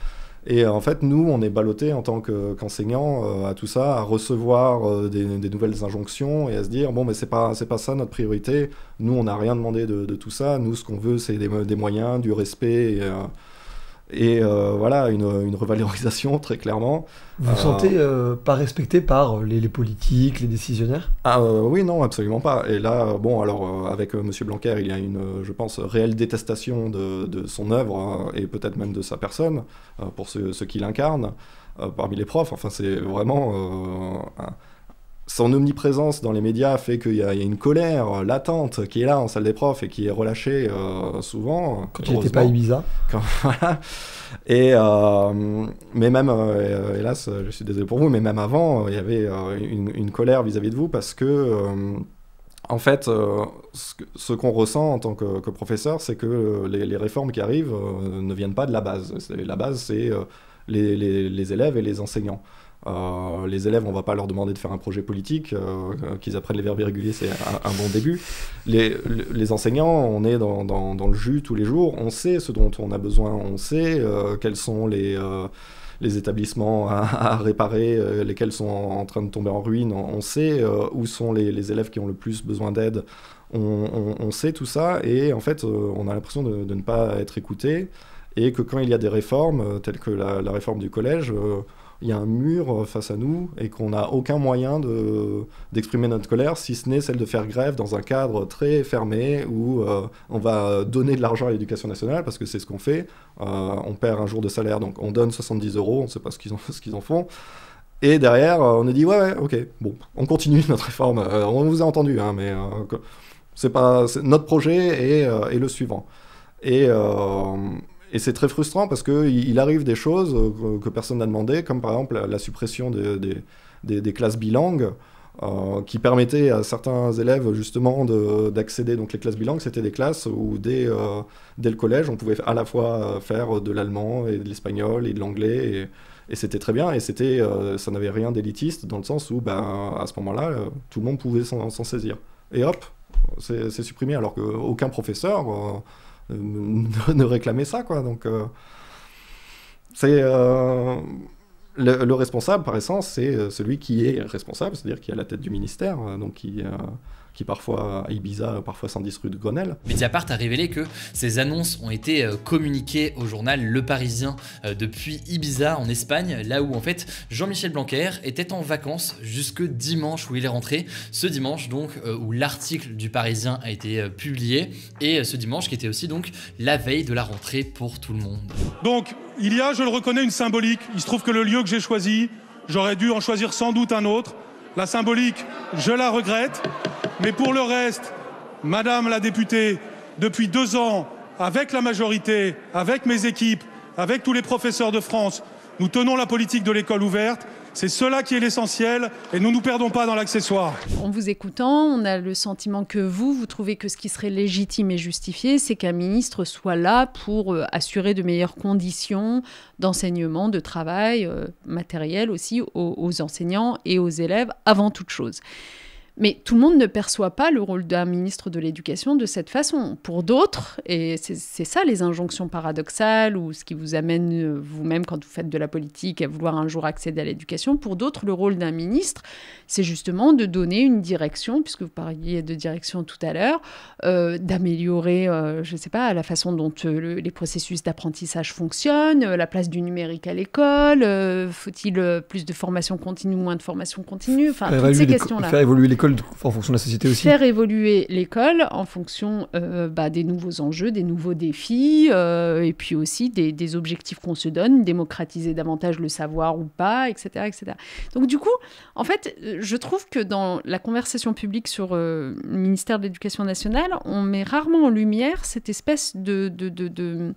Et euh, en fait, nous, on est ballottés en tant qu'enseignants euh, à tout ça, à recevoir euh, des, des nouvelles injonctions et à se dire, bon, mais c'est pas, c'est pas ça notre priorité. Nous, on n'a rien demandé de, de tout ça. Nous, ce qu'on veut, c'est des, des moyens, du respect et, euh, et euh, voilà, une, une revalorisation, très clairement. Vous euh, vous sentez euh, pas respecté par les, les politiques, les décisionnaires? Ah euh, oui, non, absolument pas. Et là, bon, alors, euh, avec euh, M. Blanquer, il y a une, je pense, réelle détestation de, de son œuvre, hein, et peut-être même de sa personne, euh, pour ce, ce qu'il incarne, euh, parmi les profs. Enfin, c'est vraiment... Euh, un... Son omniprésence dans les médias fait qu'il y, y a une colère latente qui est là en salle des profs et qui est relâchée euh, souvent. Quand il n'était pas à Ibiza. Quand, voilà. Et, euh, mais même, euh, hélas, je suis désolé pour vous, mais même avant, il y avait euh, une, une colère vis-à-vis de vous parce que, euh, en fait, euh, ce, ce qu'on ressent en tant que, que professeur, c'est que les, les réformes qui arrivent euh, ne viennent pas de la base. La base, c'est euh, les, les, les élèves et les enseignants. Euh, les élèves, on va pas leur demander de faire un projet politique, euh, qu'ils apprennent les verbes irréguliers, c'est un, un bon début. Les, les enseignants, on est dans, dans, dans le jus tous les jours, on sait ce dont on a besoin, on sait euh, quels sont les, euh, les établissements à, à réparer, euh, lesquels sont en, en train de tomber en ruine, on sait euh, où sont les, les élèves qui ont le plus besoin d'aide, on, on, on sait tout ça, et en fait, euh, on a l'impression de, de ne pas être écouté, et que quand il y a des réformes, telles que la, la réforme du collège, euh, il y a un mur face à nous et qu'on n'a aucun moyen de, d'exprimer notre colère, si ce n'est celle de faire grève dans un cadre très fermé où euh, on va donner de l'argent à l'éducation nationale, parce que c'est ce qu'on fait. Euh, on perd un jour de salaire, donc on donne soixante-dix euros, on ne sait pas ce qu'ils en, ce qu'ils en font. Et derrière, on nous dit « ouais, ouais, ok, bon, on continue notre réforme. Euh, on vous a entendu, hein, mais euh, c'est pas, c'est, notre projet est, euh, est le suivant. » Et... Euh, Et c'est très frustrant parce qu'il arrive des choses que personne n'a demandé, comme par exemple la suppression des, des, des, des classes bilangues euh, qui permettaient à certains élèves justement d'accéder. Donc les classes bilangues, c'était des classes où dès, euh, dès le collège, on pouvait à la fois faire de l'allemand et de l'espagnol et de l'anglais. Et, et c'était très bien. Et c'était, euh, ça n'avait rien d'élitiste dans le sens où ben, à ce moment-là, tout le monde pouvait s'en saisir. Et hop, c'est supprimé alors qu'aucun professeur... Euh, de réclamer ça, quoi. Donc, euh, c'est euh, le, le responsable, par essence, c'est celui qui est responsable, c'est-à-dire qui est à la tête du ministère, donc qui, euh, qui parfois à Ibiza, parfois cent dix rue de Grenelle. Mediapart a révélé que ces annonces ont été communiquées au journal Le Parisien depuis Ibiza, en Espagne, là où, en fait, Jean-Michel Blanquer était en vacances jusque dimanche où il est rentré. Ce dimanche, donc, où l'article du Parisien a été publié, et ce dimanche qui était aussi, donc, la veille de la rentrée pour tout le monde. Donc, il y a, je le reconnais, une symbolique. Il se trouve que le lieu que j'ai choisi, j'aurais dû en choisir sans doute un autre. La symbolique, je la regrette. Mais pour le reste, Madame la députée, depuis deux ans, avec la majorité, avec mes équipes, avec tous les professeurs de France, nous tenons la politique de l'école ouverte. C'est cela qui est l'essentiel et nous ne nous perdons pas dans l'accessoire. En vous écoutant, on a le sentiment que vous, vous trouvez que ce qui serait légitime et justifié, c'est qu'un ministre soit là pour assurer de meilleures conditions d'enseignement, de travail, euh, matériel aussi, aux, aux enseignants et aux élèves avant toute chose. Mais tout le monde ne perçoit pas le rôle d'un ministre de l'Éducation de cette façon. Pour d'autres, et c'est ça les injonctions paradoxales ou ce qui vous amène vous-même quand vous faites de la politique à vouloir un jour accéder à l'éducation, pour d'autres, le rôle d'un ministre, c'est justement de donner une direction, puisque vous parliez de direction tout à l'heure, euh, d'améliorer, euh, je ne sais pas, la façon dont euh, le, les processus d'apprentissage fonctionnent, euh, la place du numérique à l'école, euh, faut-il euh, plus de formation continue, moins de formation continue, enfin, toutes ces questions-là. Faire évoluer l'école en fonction de la société aussi. Faire évoluer l'école en fonction euh, bah, des nouveaux enjeux, des nouveaux défis, euh, et puis aussi des, des objectifs qu'on se donne, démocratiser davantage le savoir ou pas, et cetera, et cetera. Donc du coup, en fait, je trouve que dans la conversation publique sur euh, le ministère de l'Éducation nationale, on met rarement en lumière cette espèce de... de, de, de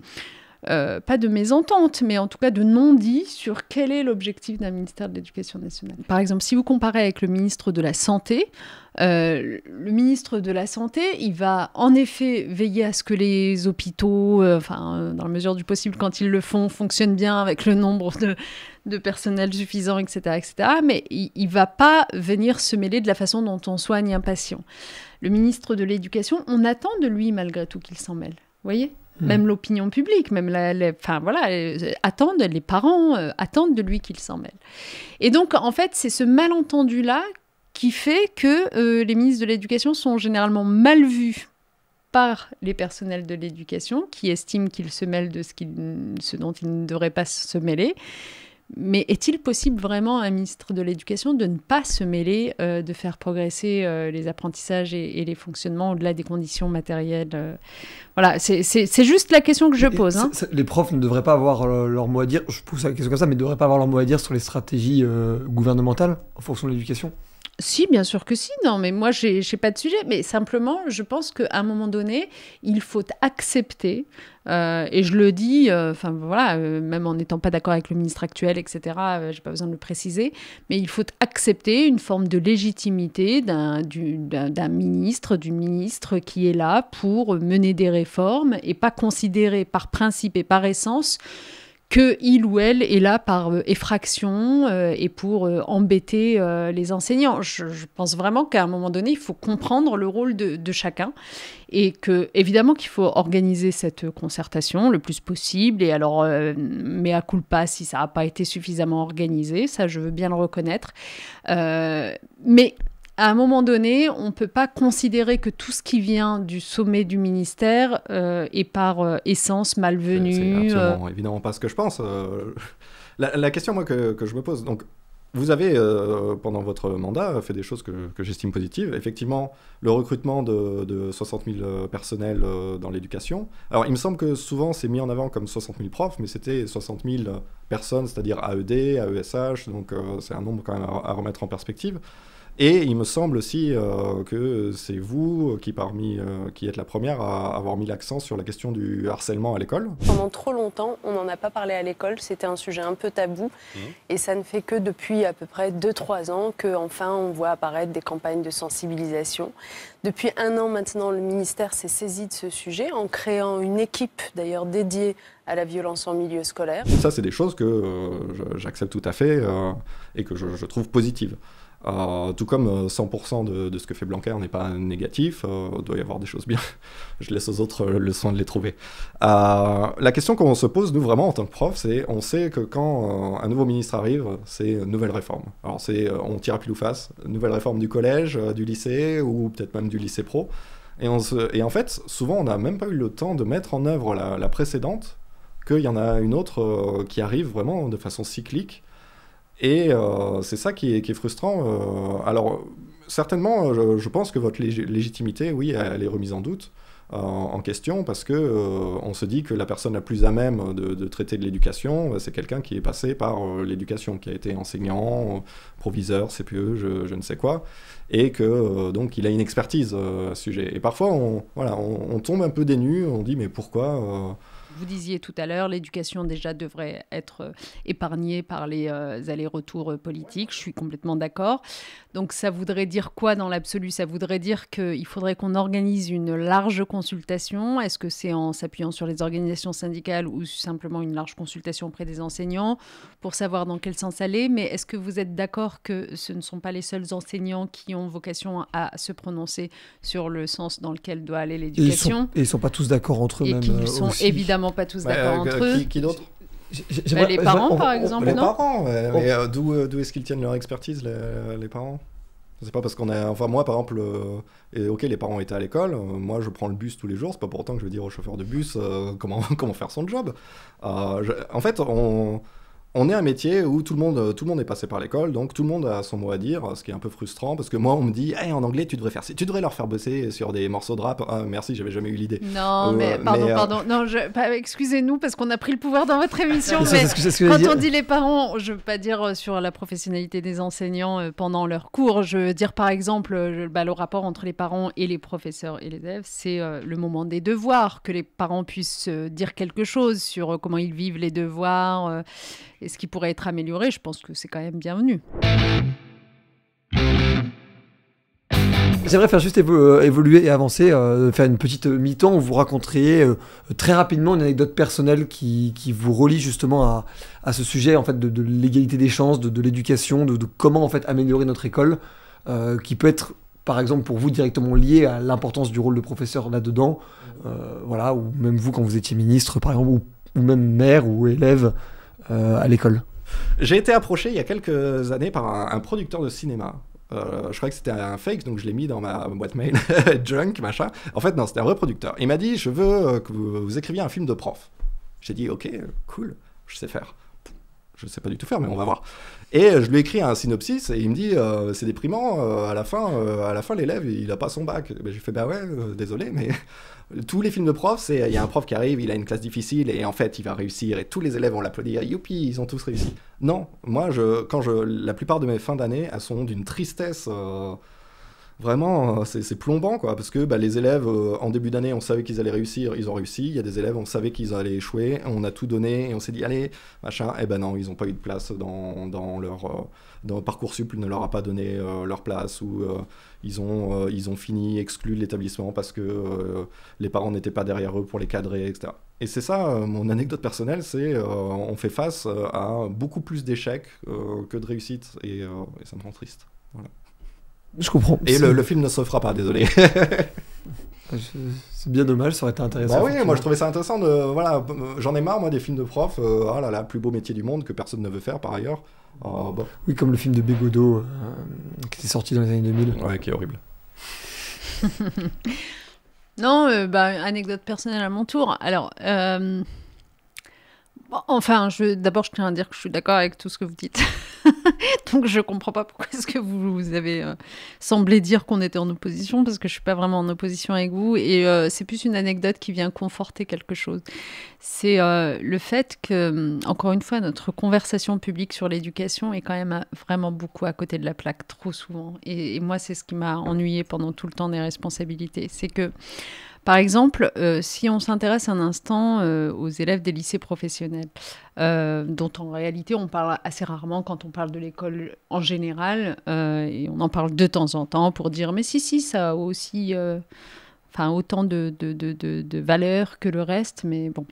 Euh, pas de mésentente, mais en tout cas de non-dit sur quel est l'objectif d'un ministère de l'Éducation nationale. Par exemple, si vous comparez avec le ministre de la Santé, euh, le ministre de la Santé, il va en effet veiller à ce que les hôpitaux, euh, enfin, euh, dans la mesure du possible, quand ils le font, fonctionnent bien avec le nombre de... de personnel suffisant, et cetera, et cetera. Mais il ne va pas venir se mêler de la façon dont on soigne un patient. Le ministre de l'Éducation, on attend de lui malgré tout qu'il s'en mêle, vous voyez ? Même mmh. l'opinion publique, même la, les, enfin, voilà, les, attendent, les parents euh, attendent de lui qu'il s'en mêle. Et donc, en fait, c'est ce malentendu-là qui fait que euh, les ministres de l'Éducation sont généralement mal vus par les personnels de l'éducation, qui estiment qu'ils se mêlent de ce, ce dont ils ne devraient pas se mêler. Mais est-il possible vraiment à un ministre de l'Éducation de ne pas se mêler, euh, de faire progresser euh, les apprentissages et, et les fonctionnements au-delà des conditions matérielles euh... Voilà, c'est juste la question que je pose. Hein. Les profs ne devraient pas avoir leur, leur mot à dire, je pousse à la question comme ça, mais ne devraient pas avoir leur mot à dire sur les stratégies euh, gouvernementales en fonction de l'éducation? Si, bien sûr que si. Non, mais moi, je n'ai pas de sujet. Mais simplement, je pense qu'à un moment donné, il faut accepter, euh, et je le dis, enfin euh, voilà, euh, même en n'étant pas d'accord avec le ministre actuel, et cetera, euh, je n'ai pas besoin de le préciser, mais il faut accepter une forme de légitimité d'un du, d'un ministre, d'une ministre qui est là pour mener des réformes et pas considérer par principe et par essence qu'il ou elle est là par euh, effraction euh, et pour euh, embêter euh, les enseignants. Je, je pense vraiment qu'à un moment donné, il faut comprendre le rôle de, de chacun et que, évidemment qu'il faut organiser cette concertation le plus possible. Et alors, euh, mea culpa si ça n'a pas été suffisamment organisé, ça je veux bien le reconnaître. Euh, mais... À un moment donné, on ne peut pas considérer que tout ce qui vient du sommet du ministère euh, est par euh, essence malvenu. C'est absolument euh... évidemment pas ce que je pense. Euh, la, la question moi, que, que je me pose, donc, vous avez, euh, pendant votre mandat, fait des choses que, que j'estime positives. Effectivement, le recrutement de, de soixante mille personnels euh, dans l'éducation. Alors, il me semble que souvent, c'est mis en avant comme soixante mille profs, mais c'était soixante mille personnes, c'est-à-dire A E D, A E S H, donc euh, c'est un nombre quand même à, à remettre en perspective. Et il me semble aussi euh, que c'est vous qui, parmi, euh, qui êtes la première à avoir mis l'accent sur la question du harcèlement à l'école. Pendant trop longtemps, on n'en a pas parlé à l'école, c'était un sujet un peu tabou. Mmh. Et ça ne fait que depuis à peu près deux trois ans qu'enfin on voit apparaître des campagnes de sensibilisation. Depuis un an maintenant, le ministère s'est saisi de ce sujet en créant une équipe d'ailleurs dédiée à la violence en milieu scolaire. Ça, c'est des choses que euh, j'accepte tout à fait euh, et que je, je trouve positives. Euh, tout comme cent pour cent de, de ce que fait Blanquer n'est pas négatif, euh, il doit y avoir des choses bien. Je laisse aux autres le soin de les trouver. Euh, la question qu'on se pose, nous, vraiment, en tant que prof, c'est on sait que quand euh, un nouveau ministre arrive, c'est une nouvelle réforme. Alors, c'est euh, on tire à pile ou face, nouvelle réforme du collège, euh, du lycée, ou peut-être même du lycée pro. Et, on se, et en fait, souvent, on n'a même pas eu le temps de mettre en œuvre la, la précédente, qu'il y en a une autre euh, qui arrive vraiment de façon cyclique. Et euh, c'est ça qui est, qui est frustrant. Euh, alors, certainement, je, je pense que votre lég légitimité, oui, elle est remise en doute, euh, en question, parce qu'on euh, se dit que la personne la plus à même de, de traiter de l'éducation, c'est quelqu'un qui est passé par euh, l'éducation, qui a été enseignant, proviseur, C P E, je, je ne sais quoi, et que, euh, donc, il a une expertise euh, à ce sujet. Et parfois, on, voilà, on, on tombe un peu dénu, on dit, mais pourquoi euh, vous disiez tout à l'heure, l'éducation déjà devrait être épargnée par les euh, allers-retours politiques. Je suis complètement d'accord. Donc ça voudrait dire quoi dans l'absolu? Ça voudrait dire qu'il faudrait qu'on organise une large consultation. Est-ce que c'est en s'appuyant sur les organisations syndicales ou simplement une large consultation auprès des enseignants pour savoir dans quel sens aller? Mais est-ce que vous êtes d'accord que ce ne sont pas les seuls enseignants qui ont vocation à se prononcer sur le sens dans lequel doit aller l'éducation? Et ils ne sont, sont pas tous d'accord entre eux-mêmes. Ils ne sont aussi. évidemment pas tous bah, d'accord euh, entre qui, eux. Qui d'autre? bah, Les parents, on, par on, exemple, les non parents, ouais, oh. euh, d'où euh, est-ce qu'ils tiennent leur expertise, les, les parents? C'est pas parce qu'on a... Enfin, moi, par exemple, euh, et, ok, les parents étaient à l'école, euh, moi, je prends le bus tous les jours, c'est pas pour autant que je vais dire au chauffeur de bus euh, comment, comment faire son job. Euh, je... En fait, on... On est un métier où tout le monde, tout le monde est passé par l'école, donc tout le monde a son mot à dire, ce qui est un peu frustrant, parce que moi, on me dit hey, « en anglais, tu devrais, faire, tu devrais leur faire bosser sur des morceaux de rap. Ah, » Merci, j'avais jamais eu l'idée. Non, euh, mais pardon, mais, euh... pardon. Non, je... bah, excusez-nous, parce qu'on a pris le pouvoir dans votre émission, mais ça, ça, ça, quand dire. on dit les parents, je ne veux pas dire sur la professionnalité des enseignants euh, pendant leurs cours, je veux dire par exemple, euh, bah, le rapport entre les parents et les professeurs et les élèves, c'est euh, le moment des devoirs, que les parents puissent euh, dire quelque chose sur euh, comment ils vivent les devoirs, euh, et ce qui pourrait être amélioré, je pense que c'est quand même bienvenu. J'aimerais faire juste évo évoluer et avancer, euh, faire une petite mi-temps où vous raconteriez euh, très rapidement une anecdote personnelle qui, qui vous relie justement à, à ce sujet en fait, de, de l'égalité des chances, de, de l'éducation, de, de comment en fait, améliorer notre école, euh, qui peut être par exemple pour vous directement lié à l'importance du rôle de professeur là-dedans, euh, voilà, ou même vous quand vous étiez ministre par exemple, ou, ou même maire ou élève, Euh, à l'école. J'ai été approché il y a quelques années par un, un producteur de cinéma. Euh, je crois que c'était un fake, donc je l'ai mis dans ma boîte mail, junk, machin. En fait, non, c'était un vrai producteur. Il m'a dit, je veux que vous, vous écriviez un film de prof. J'ai dit, ok, cool, je sais faire. Je sais pas du tout faire, mais on va voir. Et je lui ai écrit un synopsis et il me dit euh, c'est déprimant, euh, à la fin, euh, à la fin l'élève il a pas son bac. J'ai fait bah ouais, euh, désolé, mais tous les films de prof, c'est il y a un prof qui arrive, il a une classe difficile et en fait il va réussir et tous les élèves vont l'applaudir, youpi, ils ont tous réussi. Non, moi je, quand je, la plupart de mes fins d'année, elles sont d'une tristesse. Euh, Vraiment, c'est plombant, quoi, parce que bah, les élèves, euh, en début d'année, on savait qu'ils allaient réussir, ils ont réussi. Il y a des élèves, on savait qu'ils allaient échouer, on a tout donné, et on s'est dit, allez, machin. Eh ben non, ils n'ont pas eu de place dans, dans leur... Euh, dans Parcoursup ne leur a pas donné euh, leur place, ou euh, ils, ont, euh, ils ont fini, exclu l'établissement parce que euh, les parents n'étaient pas derrière eux pour les cadrer, et cetera. Et c'est ça, euh, mon anecdote personnelle, c'est euh, on fait face à beaucoup plus d'échecs euh, que de réussites, et, euh, et ça me rend triste, voilà. Je comprends. Et le, le film ne se fera pas, désolé. C'est bien dommage, ça aurait été intéressant. Bah oui, moi je trouvais ça intéressant. De, voilà, j'en ai marre, moi, des films de prof. Euh, oh là là, plus beau métier du monde que personne ne veut faire par ailleurs. Oh, bah. Oui, comme le film de Bégodeau, euh, qui est sorti dans les années deux mille. Ouais, qui est horrible. Non, euh, bah, anecdote personnelle à mon tour. Alors... Euh... Enfin, d'abord, je tiens à dire que je suis d'accord avec tout ce que vous dites. Donc, je ne comprends pas pourquoi est-ce que vous, vous avez euh, semblé dire qu'on était en opposition, parce que je ne suis pas vraiment en opposition avec vous. Et euh, c'est plus une anecdote qui vient conforter quelque chose. C'est euh, le fait que, encore une fois, notre conversation publique sur l'éducation est quand même à, vraiment beaucoup à côté de la plaque, trop souvent. Et, et moi, c'est ce qui m'a ennuyée pendant tout le temps des responsabilités. C'est que... Par exemple, euh, si on s'intéresse un instant euh, aux élèves des lycées professionnels, euh, dont en réalité on parle assez rarement quand on parle de l'école en général, euh, et on en parle de temps en temps pour dire « mais si, si, ça a aussi euh, enfin, autant de, de, de, de, de valeur que le reste », mais bon.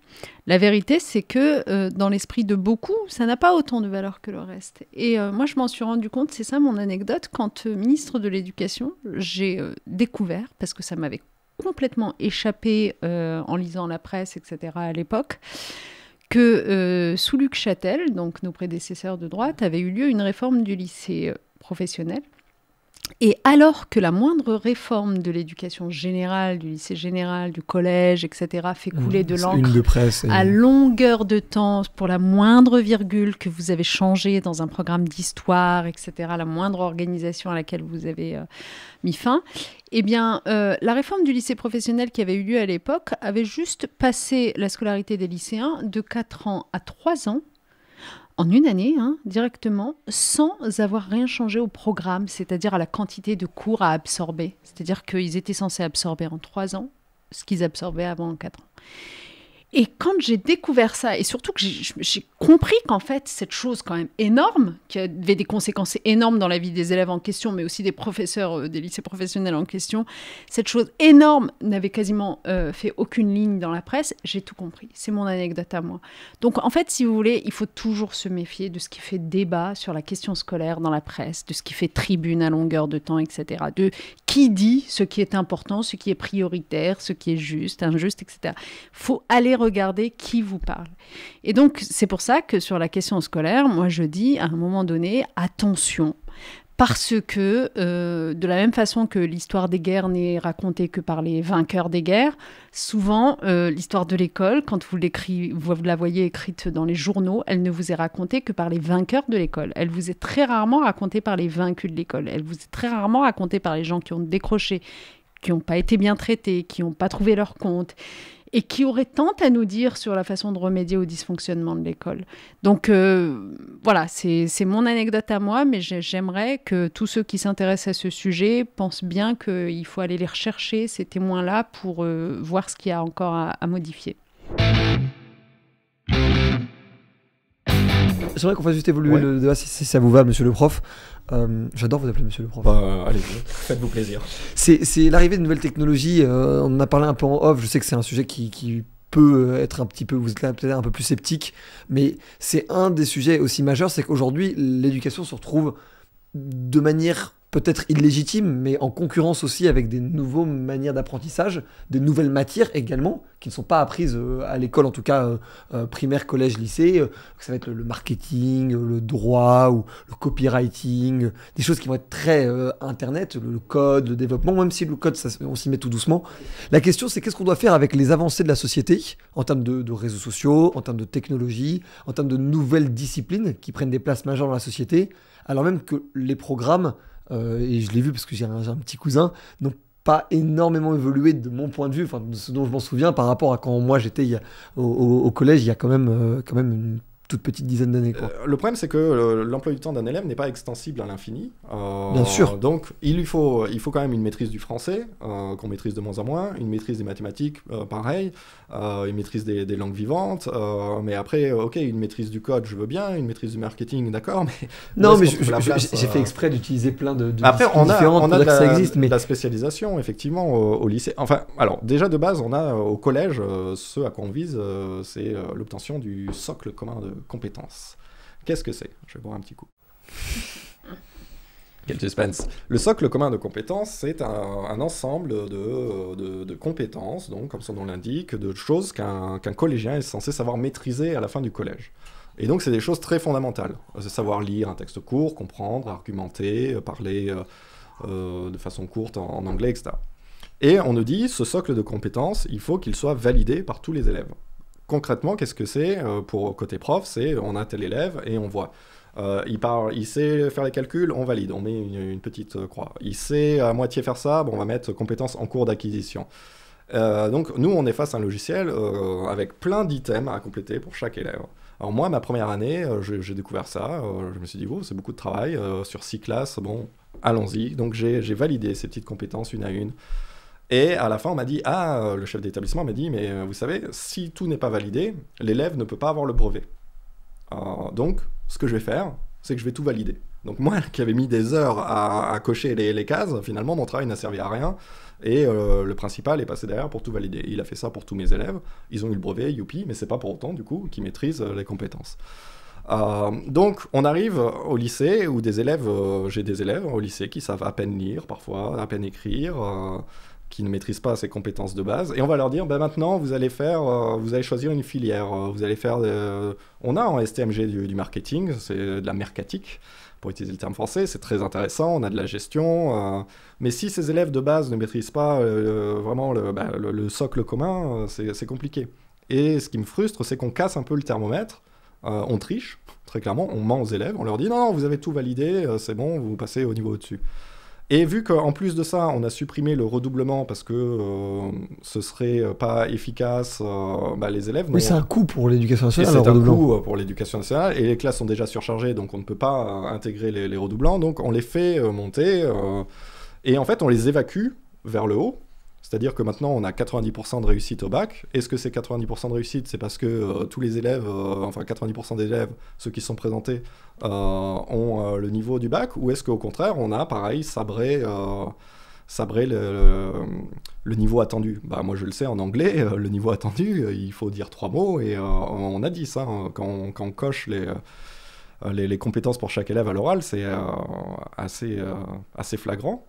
La vérité, c'est que euh, dans l'esprit de beaucoup, ça n'a pas autant de valeur que le reste. Et euh, moi, je m'en suis rendu compte, c'est ça mon anecdote, quand euh, ministre de l'Éducation, j'ai euh, découvert, parce que ça m'avait complètement échappé euh, en lisant la presse, et cetera à l'époque, que euh, sous Luc Châtel, donc nos prédécesseurs de droite, avait eu lieu une réforme du lycée professionnel. Et alors que la moindre réforme de l'éducation générale, du lycée général, du collège, et cetera fait couler mmh, de l'encre à longueur de temps pour la moindre virgule que vous avez changée dans un programme d'histoire, et cetera, la moindre organisation à laquelle vous avez euh, mis fin, eh bien, euh, la réforme du lycée professionnel qui avait eu lieu à l'époque avait juste passé la scolarité des lycéens de quatre ans à trois ans, en une année, hein, directement, sans avoir rien changé au programme, c'est-à-dire à la quantité de cours à absorber. C'est-à-dire qu'ils étaient censés absorber en trois ans ce qu'ils absorbaient avant en quatre ans. Et quand j'ai découvert ça, et surtout que j'ai compris qu'en fait, cette chose quand même énorme, qui avait des conséquences énormes dans la vie des élèves en question, mais aussi des professeurs, des lycées professionnels en question, cette chose énorme n'avait quasiment euh, fait aucune ligne dans la presse, j'ai tout compris. C'est mon anecdote à moi. Donc en fait, si vous voulez, il faut toujours se méfier de ce qui fait débat sur la question scolaire dans la presse, de ce qui fait tribune à longueur de temps, et cetera. De qui dit ce qui est important, ce qui est prioritaire, ce qui est juste, injuste, et cetera. Il faut aller regarder qui vous parle. Et donc, c'est pour ça que sur la question scolaire, moi, je dis à un moment donné, attention, parce que euh, de la même façon que l'histoire des guerres n'est racontée que par les vainqueurs des guerres, souvent, euh, l'histoire de l'école, quand vous, vous la voyez écrite dans les journaux, elle ne vous est racontée que par les vainqueurs de l'école. Elle vous est très rarement racontée par les vaincus de l'école. Elle vous est très rarement racontée par les gens qui ont décroché, qui n'ont pas été bien traités, qui n'ont pas trouvé leur compte, et qui aurait tant à nous dire sur la façon de remédier au dysfonctionnement de l'école. Donc euh, voilà, c'est mon anecdote à moi, mais j'aimerais que tous ceux qui s'intéressent à ce sujet pensent bien qu'il faut aller les rechercher, ces témoins-là, pour euh, voir ce qu'il y a encore à, à modifier. C'est vrai qu'on va juste évoluer ouais. le débat, si, si ça vous va, monsieur le prof. Euh, J'adore vous appeler monsieur le prof. Bah, allez, faites-vous plaisir. C'est l'arrivée de nouvelles technologies. Euh, on en a parlé un peu en off. Je sais que c'est un sujet qui, qui peut être un petit peu, vous êtes peut-être un peu plus sceptique, mais c'est un des sujets aussi majeurs, c'est qu'aujourd'hui, l'éducation se retrouve de manière peut-être illégitime, mais en concurrence aussi avec des nouvelles manières d'apprentissage, des nouvelles matières également, qui ne sont pas apprises à l'école, en tout cas euh, primaire, collège, lycée, que ça va être le, le marketing, le droit, ou le copywriting, des choses qui vont être très euh, internet, le, le code, le développement, même si le code, ça, on s'y met tout doucement. La question, c'est qu'est-ce qu'on doit faire avec les avancées de la société, en termes de, de réseaux sociaux, en termes de technologie, en termes de nouvelles disciplines qui prennent des places majeures dans la société, alors même que les programmes, Euh, et je l'ai vu parce que j'ai un, un petit cousin, n'ont pas énormément évolué de mon point de vue, enfin de ce dont je m'en souviens par rapport à quand moi j'étais au, au, au collège, il y a quand même, euh, quand même une toute petite dizaine d'années. Euh, le problème, c'est que euh, l'emploi du temps d'un élève n'est pas extensible à l'infini. Euh, Bien sûr. Donc il lui faut, il faut quand même une maîtrise du français, euh, qu'on maîtrise de moins en moins, une maîtrise des mathématiques, euh, pareil, euh, une maîtrise des, des langues vivantes, euh, mais après, ok, une maîtrise du code, je veux bien, une maîtrise du marketing, d'accord, mais... Non, mais j'ai fait exprès d'utiliser plein de, de après, on a, différentes on a de la, ça existe, mais... la spécialisation, effectivement, au, au lycée. Enfin, alors, déjà, de base, on a au collège, euh, ce à quoi on vise, euh, c'est euh, l'obtention du socle commun de compétences. Qu'est-ce que c'est? Je vais boire un petit coup. Quel suspense. Le socle commun de compétences, c'est un, un ensemble de, de, de compétences, donc, comme son nom l'indique, de choses qu'un qu'un collégien est censé savoir maîtriser à la fin du collège. Et donc, c'est des choses très fondamentales. C'est savoir lire un texte court, comprendre, argumenter, parler euh, de façon courte en, en anglais, et cetera. Et on nous dit, ce socle de compétences, il faut qu'il soit validé par tous les élèves. Concrètement, qu'est-ce que c'est pour côté prof? C'est on a tel élève et on voit. Euh, il, parle, il sait faire les calculs, on valide, on met une, une petite croix. Il sait à moitié faire ça, bon, on va mettre compétences en cours d'acquisition. Euh, donc nous, on est face à un logiciel euh, avec plein d'items à compléter pour chaque élève. Alors moi, ma première année, j'ai découvert ça, je me suis dit, oh, c'est beaucoup de travail, euh, sur six classes, bon, allons-y. Donc j'ai validé ces petites compétences une à une. Et à la fin, on m'a dit, ah, le chef d'établissement m'a dit, mais vous savez, si tout n'est pas validé, l'élève ne peut pas avoir le brevet. Euh, donc, ce que je vais faire, c'est que je vais tout valider. Donc moi, qui avais mis des heures à, à cocher les, les cases, finalement, mon travail n'a servi à rien. Et euh, le principal est passé derrière pour tout valider. Il a fait ça pour tous mes élèves. Ils ont eu le brevet, youpi, mais c'est pas pour autant, du coup, qu'ils maîtrisent les compétences. Euh, donc on arrive au lycée où des élèves, euh, j'ai des élèves au lycée qui savent à peine lire, parfois à peine écrire, euh, qui ne maîtrisent pas ces compétences de base, et on va leur dire, bah, maintenant, vous allez faire, euh, vous allez choisir une filière, euh, vous allez faire, euh, on a en S T M G du, du marketing, c'est de la mercatique, pour utiliser le terme français, c'est très intéressant, on a de la gestion, euh, mais si ces élèves de base ne maîtrisent pas euh, vraiment le, bah, le, le socle commun, euh, c'est compliqué. Et ce qui me frustre, c'est qu'on casse un peu le thermomètre, euh, on triche, très clairement, on ment aux élèves, on leur dit, non, non, vous avez tout validé, euh, c'est bon, vous passez au niveau au-dessus. Et vu qu'en plus de ça, on a supprimé le redoublement parce que euh, ce serait pas efficace, euh, bah, les élèves... Mais c'est un coût pour l'éducation nationale, le redoublant. C'est un coût pour l'éducation nationale, et les classes sont déjà surchargées, donc on ne peut pas euh, intégrer les, les redoublants, donc on les fait euh, monter, euh, et en fait, on les évacue vers le haut, C'est-à-dire que maintenant, on a quatre-vingt-dix pour cent de réussite au bac. Est-ce que ces quatre-vingt-dix pour cent de réussite, c'est parce que euh, tous les élèves, euh, enfin quatre-vingt-dix pour cent des élèves, ceux qui sont présentés, euh, ont euh, le niveau du bac? Ou est-ce qu'au contraire, on a, pareil, sabré, euh, sabré le, le, le niveau attendu? Bah, moi, je le sais, en anglais, euh, le niveau attendu, euh, il faut dire trois mots, et euh, on a dix, hein, quand, on, quand on coche les... Euh, Les, les compétences pour chaque élève à l'oral, c'est euh, assez, euh, assez flagrant.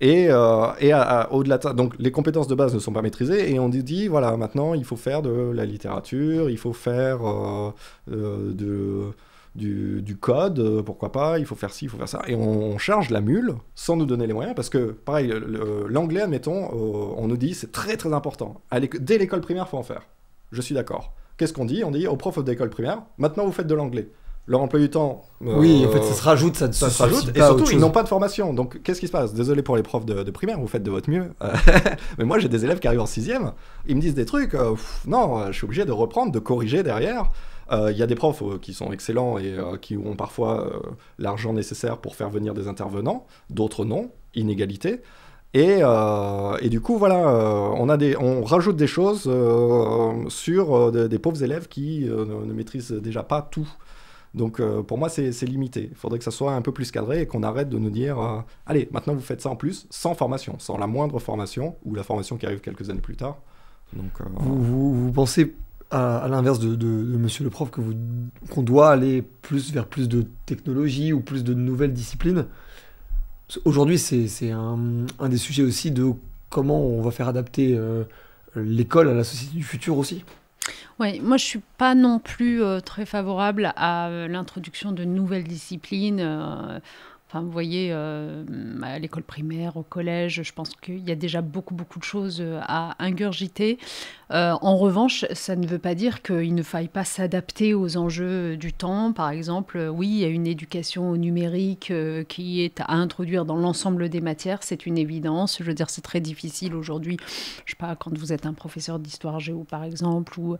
Et, euh, et au-delà de ça, donc les compétences de base ne sont pas maîtrisées, et on dit, voilà, maintenant, il faut faire de la littérature, il faut faire euh, euh, de, du, du code, pourquoi pas, il faut faire ci, il faut faire ça. Et on, on charge la mule sans nous donner les moyens, parce que, pareil, l'anglais, admettons, euh, on nous dit, c'est très très important. À l'éc- dès l'école primaire, il faut en faire. Je suis d'accord. Qu'est-ce qu'on dit? On dit aux profs d'école primaire, maintenant, vous faites de l'anglais. Leur emploi du temps... Euh, oui, en fait, ça se rajoute, ça, ça se rajoute. Et surtout, ils n'ont pas de formation. Donc, qu'est-ce qui se passe? Désolé pour les profs de, de primaire, vous faites de votre mieux. Euh, mais moi, j'ai des élèves qui arrivent en sixième, ils me disent des trucs, euh, pff, non, je suis obligé de reprendre, de corriger derrière. Il euh, y a des profs euh, qui sont excellents et euh, qui ont parfois euh, l'argent nécessaire pour faire venir des intervenants, d'autres non, inégalité. Et, euh, et du coup, voilà, euh, on, a des, on rajoute des choses euh, sur euh, des, des pauvres élèves qui euh, ne, ne maîtrisent déjà pas tout. Donc euh, pour moi, c'est limité. Il faudrait que ça soit un peu plus cadré et qu'on arrête de nous dire euh, « Allez, maintenant vous faites ça en plus, sans formation, sans la moindre formation, ou la formation qui arrive quelques années plus tard. » euh... vous, vous, vous pensez, à, à l'inverse de, de, de monsieur le prof, que vous, qu'on doit aller plus vers plus de technologie ou plus de nouvelles disciplines? Aujourd'hui, c'est un, un des sujets aussi de comment on va faire adapter euh, l'école à la société du futur aussi. Ouais, moi, je ne suis pas non plus euh, très favorable à euh, l'introduction de nouvelles disciplines. Euh, enfin, vous voyez, euh, à l'école primaire, au collège, je pense qu'il y a déjà beaucoup, beaucoup de choses à ingurgiter. Euh, en revanche, ça ne veut pas dire qu'il ne faille pas s'adapter aux enjeux du temps. Par exemple, oui, il y a une éducation au numérique euh, qui est à introduire dans l'ensemble des matières. C'est une évidence. Je veux dire, c'est très difficile aujourd'hui. Je sais pas, quand vous êtes un professeur d'histoire-géo, par exemple, ou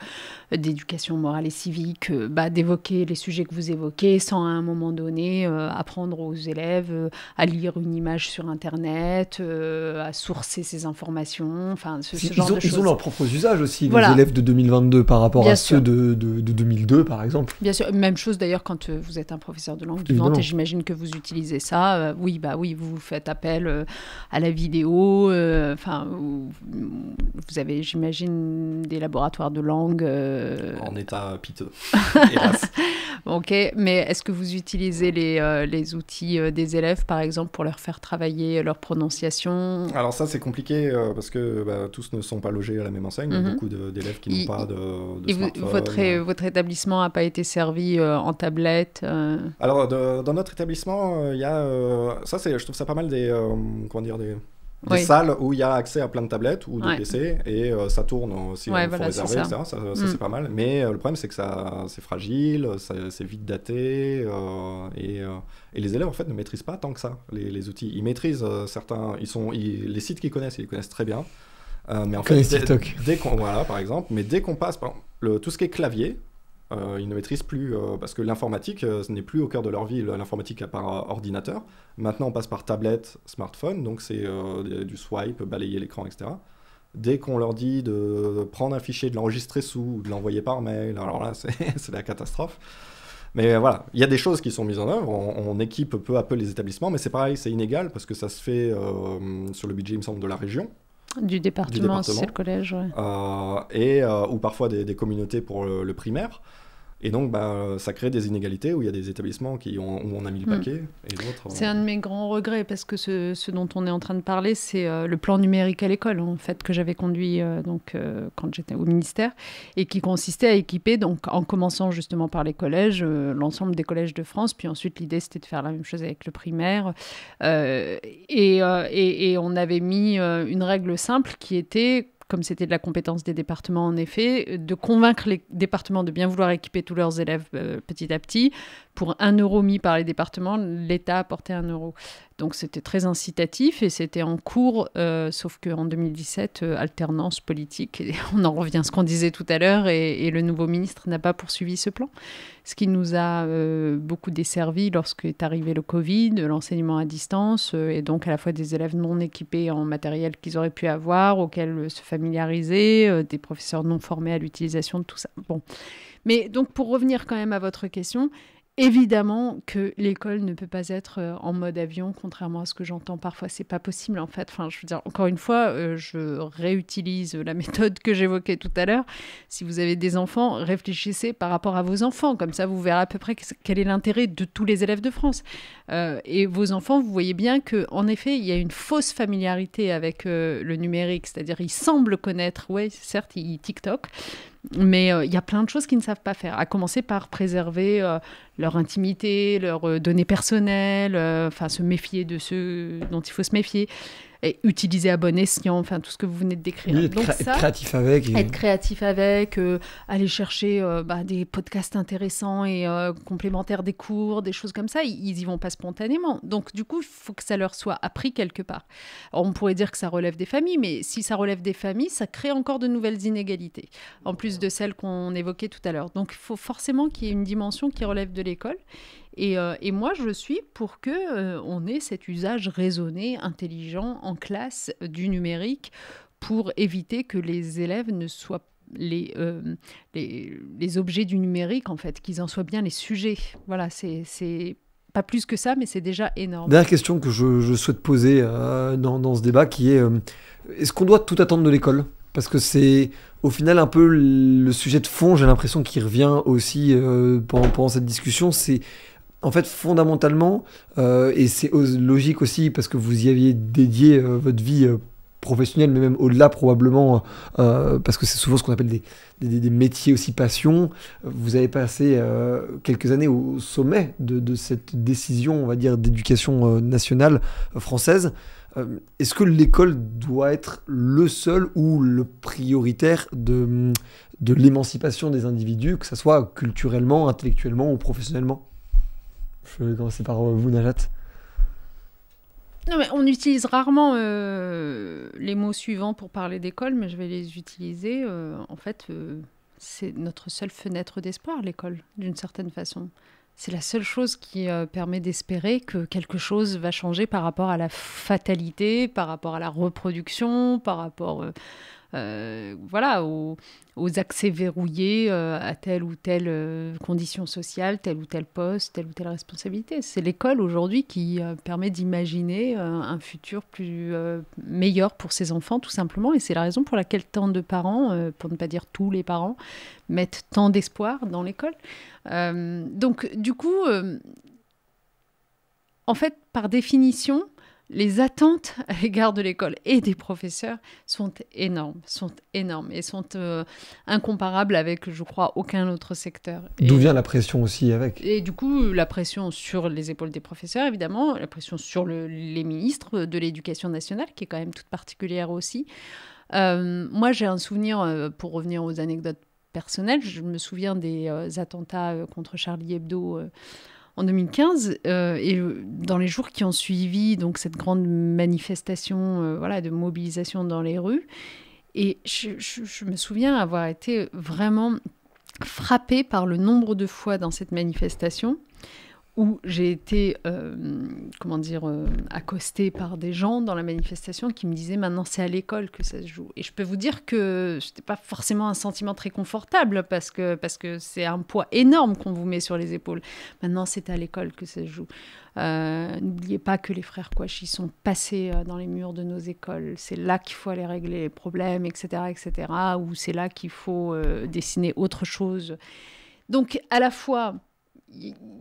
d'éducation morale et civique, euh, bah, d'évoquer les sujets que vous évoquez sans, à un moment donné, euh, apprendre aux élèves euh, à lire une image sur Internet, euh, à sourcer ces informations, enfin, ce, ce genre ont, de choses. Ils ont leurs propres usages aussi, voilà. Les élèves de deux mille vingt-deux par rapport bien à sûr. Ceux de, de, de deux mille deux, par exemple. Bien sûr, même chose d'ailleurs quand euh, vous êtes un professeur de langue vivante, et j'imagine que vous utilisez ça. Euh, oui, bah oui, vous faites appel euh, à la vidéo. Enfin, euh, vous avez, j'imagine, des laboratoires de langue euh... en état piteux. Hélas. Ok, mais est-ce que vous utilisez les, euh, les outils euh, des élèves, par exemple, pour leur faire travailler leur prononciation? Alors ça, c'est compliqué euh, parce que bah, tous ne sont pas logés à la même enseigne. Mm-hmm. Beaucoup d'élèves qui n'ont pas de, de et smartphone. Vous, votre, é, votre établissement n'a pas été servi euh, en tablette euh... Alors, de, dans notre établissement, il y a... Euh, ça, je trouve ça pas mal des... Euh, comment dire des... Des oui. salles où il y a accès à plein de tablettes ou de ouais. P C et euh, ça tourne aussi, ouais, il voilà, faut réserver, ça. et cetera. Ça, ça mm. c'est pas mal. Mais euh, le problème, c'est que c'est fragile, c'est vite daté euh, et, euh, et les élèves, en fait, ne maîtrisent pas tant que ça, les, les outils. Ils maîtrisent euh, certains... Ils sont, ils, les sites qu'ils connaissent, ils les connaissent très bien. Euh, mais en fait, dès, dès qu'on... Voilà, par exemple. Mais dès qu'on passe... Par, le, tout ce qui est clavier, euh, ils ne maîtrisent plus euh, parce que l'informatique, euh, ce n'est plus au cœur de leur vie, l'informatique à part euh, ordinateur. Maintenant, on passe par tablette, smartphone, donc c'est euh, du swipe, balayer l'écran, et cetera. Dès qu'on leur dit de prendre un fichier, de l'enregistrer sous, ou de l'envoyer par mail, alors là, c'est la catastrophe. Mais voilà, il y a des choses qui sont mises en œuvre, on, on équipe peu à peu les établissements, mais c'est pareil, c'est inégal parce que ça se fait euh, sur le budget, il me semble, de la région. Du département, du département. C'est le collège, ouais. euh, et, euh, ou parfois des, des communautés pour le, le primaire. Et donc, bah, ça crée des inégalités où il y a des établissements qui ont, où on a mis le paquet. Mmh. C'est euh... un de mes grands regrets, parce que ce, ce dont on est en train de parler, c'est euh, le plan numérique à l'école, en fait, que j'avais conduit euh, donc, euh, quand j'étais au ministère, et qui consistait à équiper, donc, en commençant justement par les collèges, euh, l'ensemble des collèges de France. Puis ensuite, l'idée, c'était de faire la même chose avec le primaire. Euh, et, euh, et, et on avait mis euh, une règle simple qui était... comme c'était de la compétence des départements, en effet, de convaincre les départements de bien vouloir équiper tous leurs élèves euh, petit à petit. Pour un euro mis par les départements, l'État apportait un euro. Donc c'était très incitatif et c'était en cours, euh, sauf qu'en deux mille dix-sept, euh, alternance politique, et on en revient à ce qu'on disait tout à l'heure, et, et le nouveau ministre n'a pas poursuivi ce plan. Ce qui nous a euh, beaucoup desservi lorsqu'est arrivé le Covid, l'enseignement à distance, euh, et donc à la fois des élèves non équipés en matériel qu'ils auraient pu avoir, auxquels se familiariser, euh, des professeurs non formés à l'utilisation de tout ça. Bon. Mais donc pour revenir quand même à votre question... Évidemment que l'école ne peut pas être en mode avion, contrairement à ce que j'entends parfois. C'est pas possible, en fait. Enfin, je veux dire, encore une fois, euh, je réutilise la méthode que j'évoquais tout à l'heure. Si vous avez des enfants, réfléchissez par rapport à vos enfants. Comme ça, vous verrez à peu près quel est l'intérêt de tous les élèves de France. Euh, et vos enfants, vous voyez bien qu'en effet, il y a une fausse familiarité avec euh, le numérique. C'est-à-dire, ils semblent connaître, oui, certes, ils TikTok, mais il euh, y a plein de choses qu'ils ne savent pas faire, à commencer par préserver euh, leur intimité, leurs euh, données personnelles, euh, enfin, se méfier de ceux dont il faut se méfier, et utiliser à bon escient, enfin, tout ce que vous venez de décrire. Oui, être, Donc, cré ça, être créatif avec. Être créatif avec, euh, aller chercher euh, bah, des podcasts intéressants et euh, complémentaires des cours, des choses comme ça, ils n'y vont pas spontanément. Donc, du coup, il faut que ça leur soit appris quelque part. Alors, on pourrait dire que ça relève des familles, mais si ça relève des familles, ça crée encore de nouvelles inégalités, en plus de celles qu'on évoquait tout à l'heure. Donc, il faut forcément qu'il y ait une dimension qui relève de l'école. Et, euh, et moi, je suis pour qu'on euh, ait cet usage raisonné, intelligent, en classe du numérique, pour éviter que les élèves ne soient les, euh, les, les objets du numérique, en fait, qu'ils en soient bien les sujets. Voilà, c'est pas plus que ça, mais c'est déjà énorme. Dernière question que je, je souhaite poser euh, dans, dans ce débat, qui est, euh, est-ce qu'on doit tout attendre de l'école ? Parce que c'est au final un peu le sujet de fond, j'ai l'impression, qui revient aussi euh, pendant, pendant cette discussion, c'est... En fait, fondamentalement, euh, et c'est logique aussi parce que vous y aviez dédié euh, votre vie euh, professionnelle, mais même au-delà probablement, euh, parce que c'est souvent ce qu'on appelle des, des, des métiers aussi passion, vous avez passé euh, quelques années au sommet de, de cette décision, on va dire, d'éducation euh, nationale euh, française. Euh, Est-ce que l'école doit être le seul ou le prioritaire de, de l'émancipation des individus, que ce soit culturellement, intellectuellement ou professionnellement ? Je vais commencer par vous, Najat. Non, mais on utilise rarement euh, les mots suivants pour parler d'école, mais je vais les utiliser. Euh, en fait, euh, c'est notre seule fenêtre d'espoir, l'école, d'une certaine façon. C'est la seule chose qui euh, permet d'espérer que quelque chose va changer par rapport à la fatalité, par rapport à la reproduction, par rapport... Euh, Euh, voilà, aux, aux accès verrouillés euh, à telle ou telle euh, condition sociale, tel ou tel poste, telle ou telle responsabilité. C'est l'école aujourd'hui qui euh, permet d'imaginer euh, un futur plus euh, meilleur pour ses enfants, tout simplement. Et c'est la raison pour laquelle tant de parents, euh, pour ne pas dire tous les parents, mettent tant d'espoir dans l'école. Euh, donc, du coup, euh, en fait, par définition... Les attentes à l'égard de l'école et des professeurs sont énormes, sont énormes et sont euh, incomparables avec, je crois, aucun autre secteur. D'où vient la pression aussi avec ? Et du coup, la pression sur les épaules des professeurs, évidemment, la pression sur le, les ministres de l'Éducation nationale, qui est quand même toute particulière aussi. Euh, moi, j'ai un souvenir, euh, pour revenir aux anecdotes personnelles, je me souviens des euh, attentats euh, contre Charlie Hebdo euh, en deux mille quinze, euh, et dans les jours qui ont suivi donc, cette grande manifestation euh, voilà, de mobilisation dans les rues. Et je, je, je me souviens avoir été vraiment frappée par le nombre de fois dans cette manifestation où j'ai été euh, comment dire, euh, accostée par des gens dans la manifestation qui me disaient « maintenant c'est à l'école que ça se joue ». Et je peux vous dire que ce n'était pas forcément un sentiment très confortable parce que, parce que c'est un poids énorme qu'on vous met sur les épaules. Maintenant c'est à l'école que ça se joue. Euh, n'oubliez pas que les frères Kouachi sont passés dans les murs de nos écoles. C'est là qu'il faut aller régler les problèmes, et cetera, et cetera. Ou c'est là qu'il faut euh, dessiner autre chose. Donc à la fois...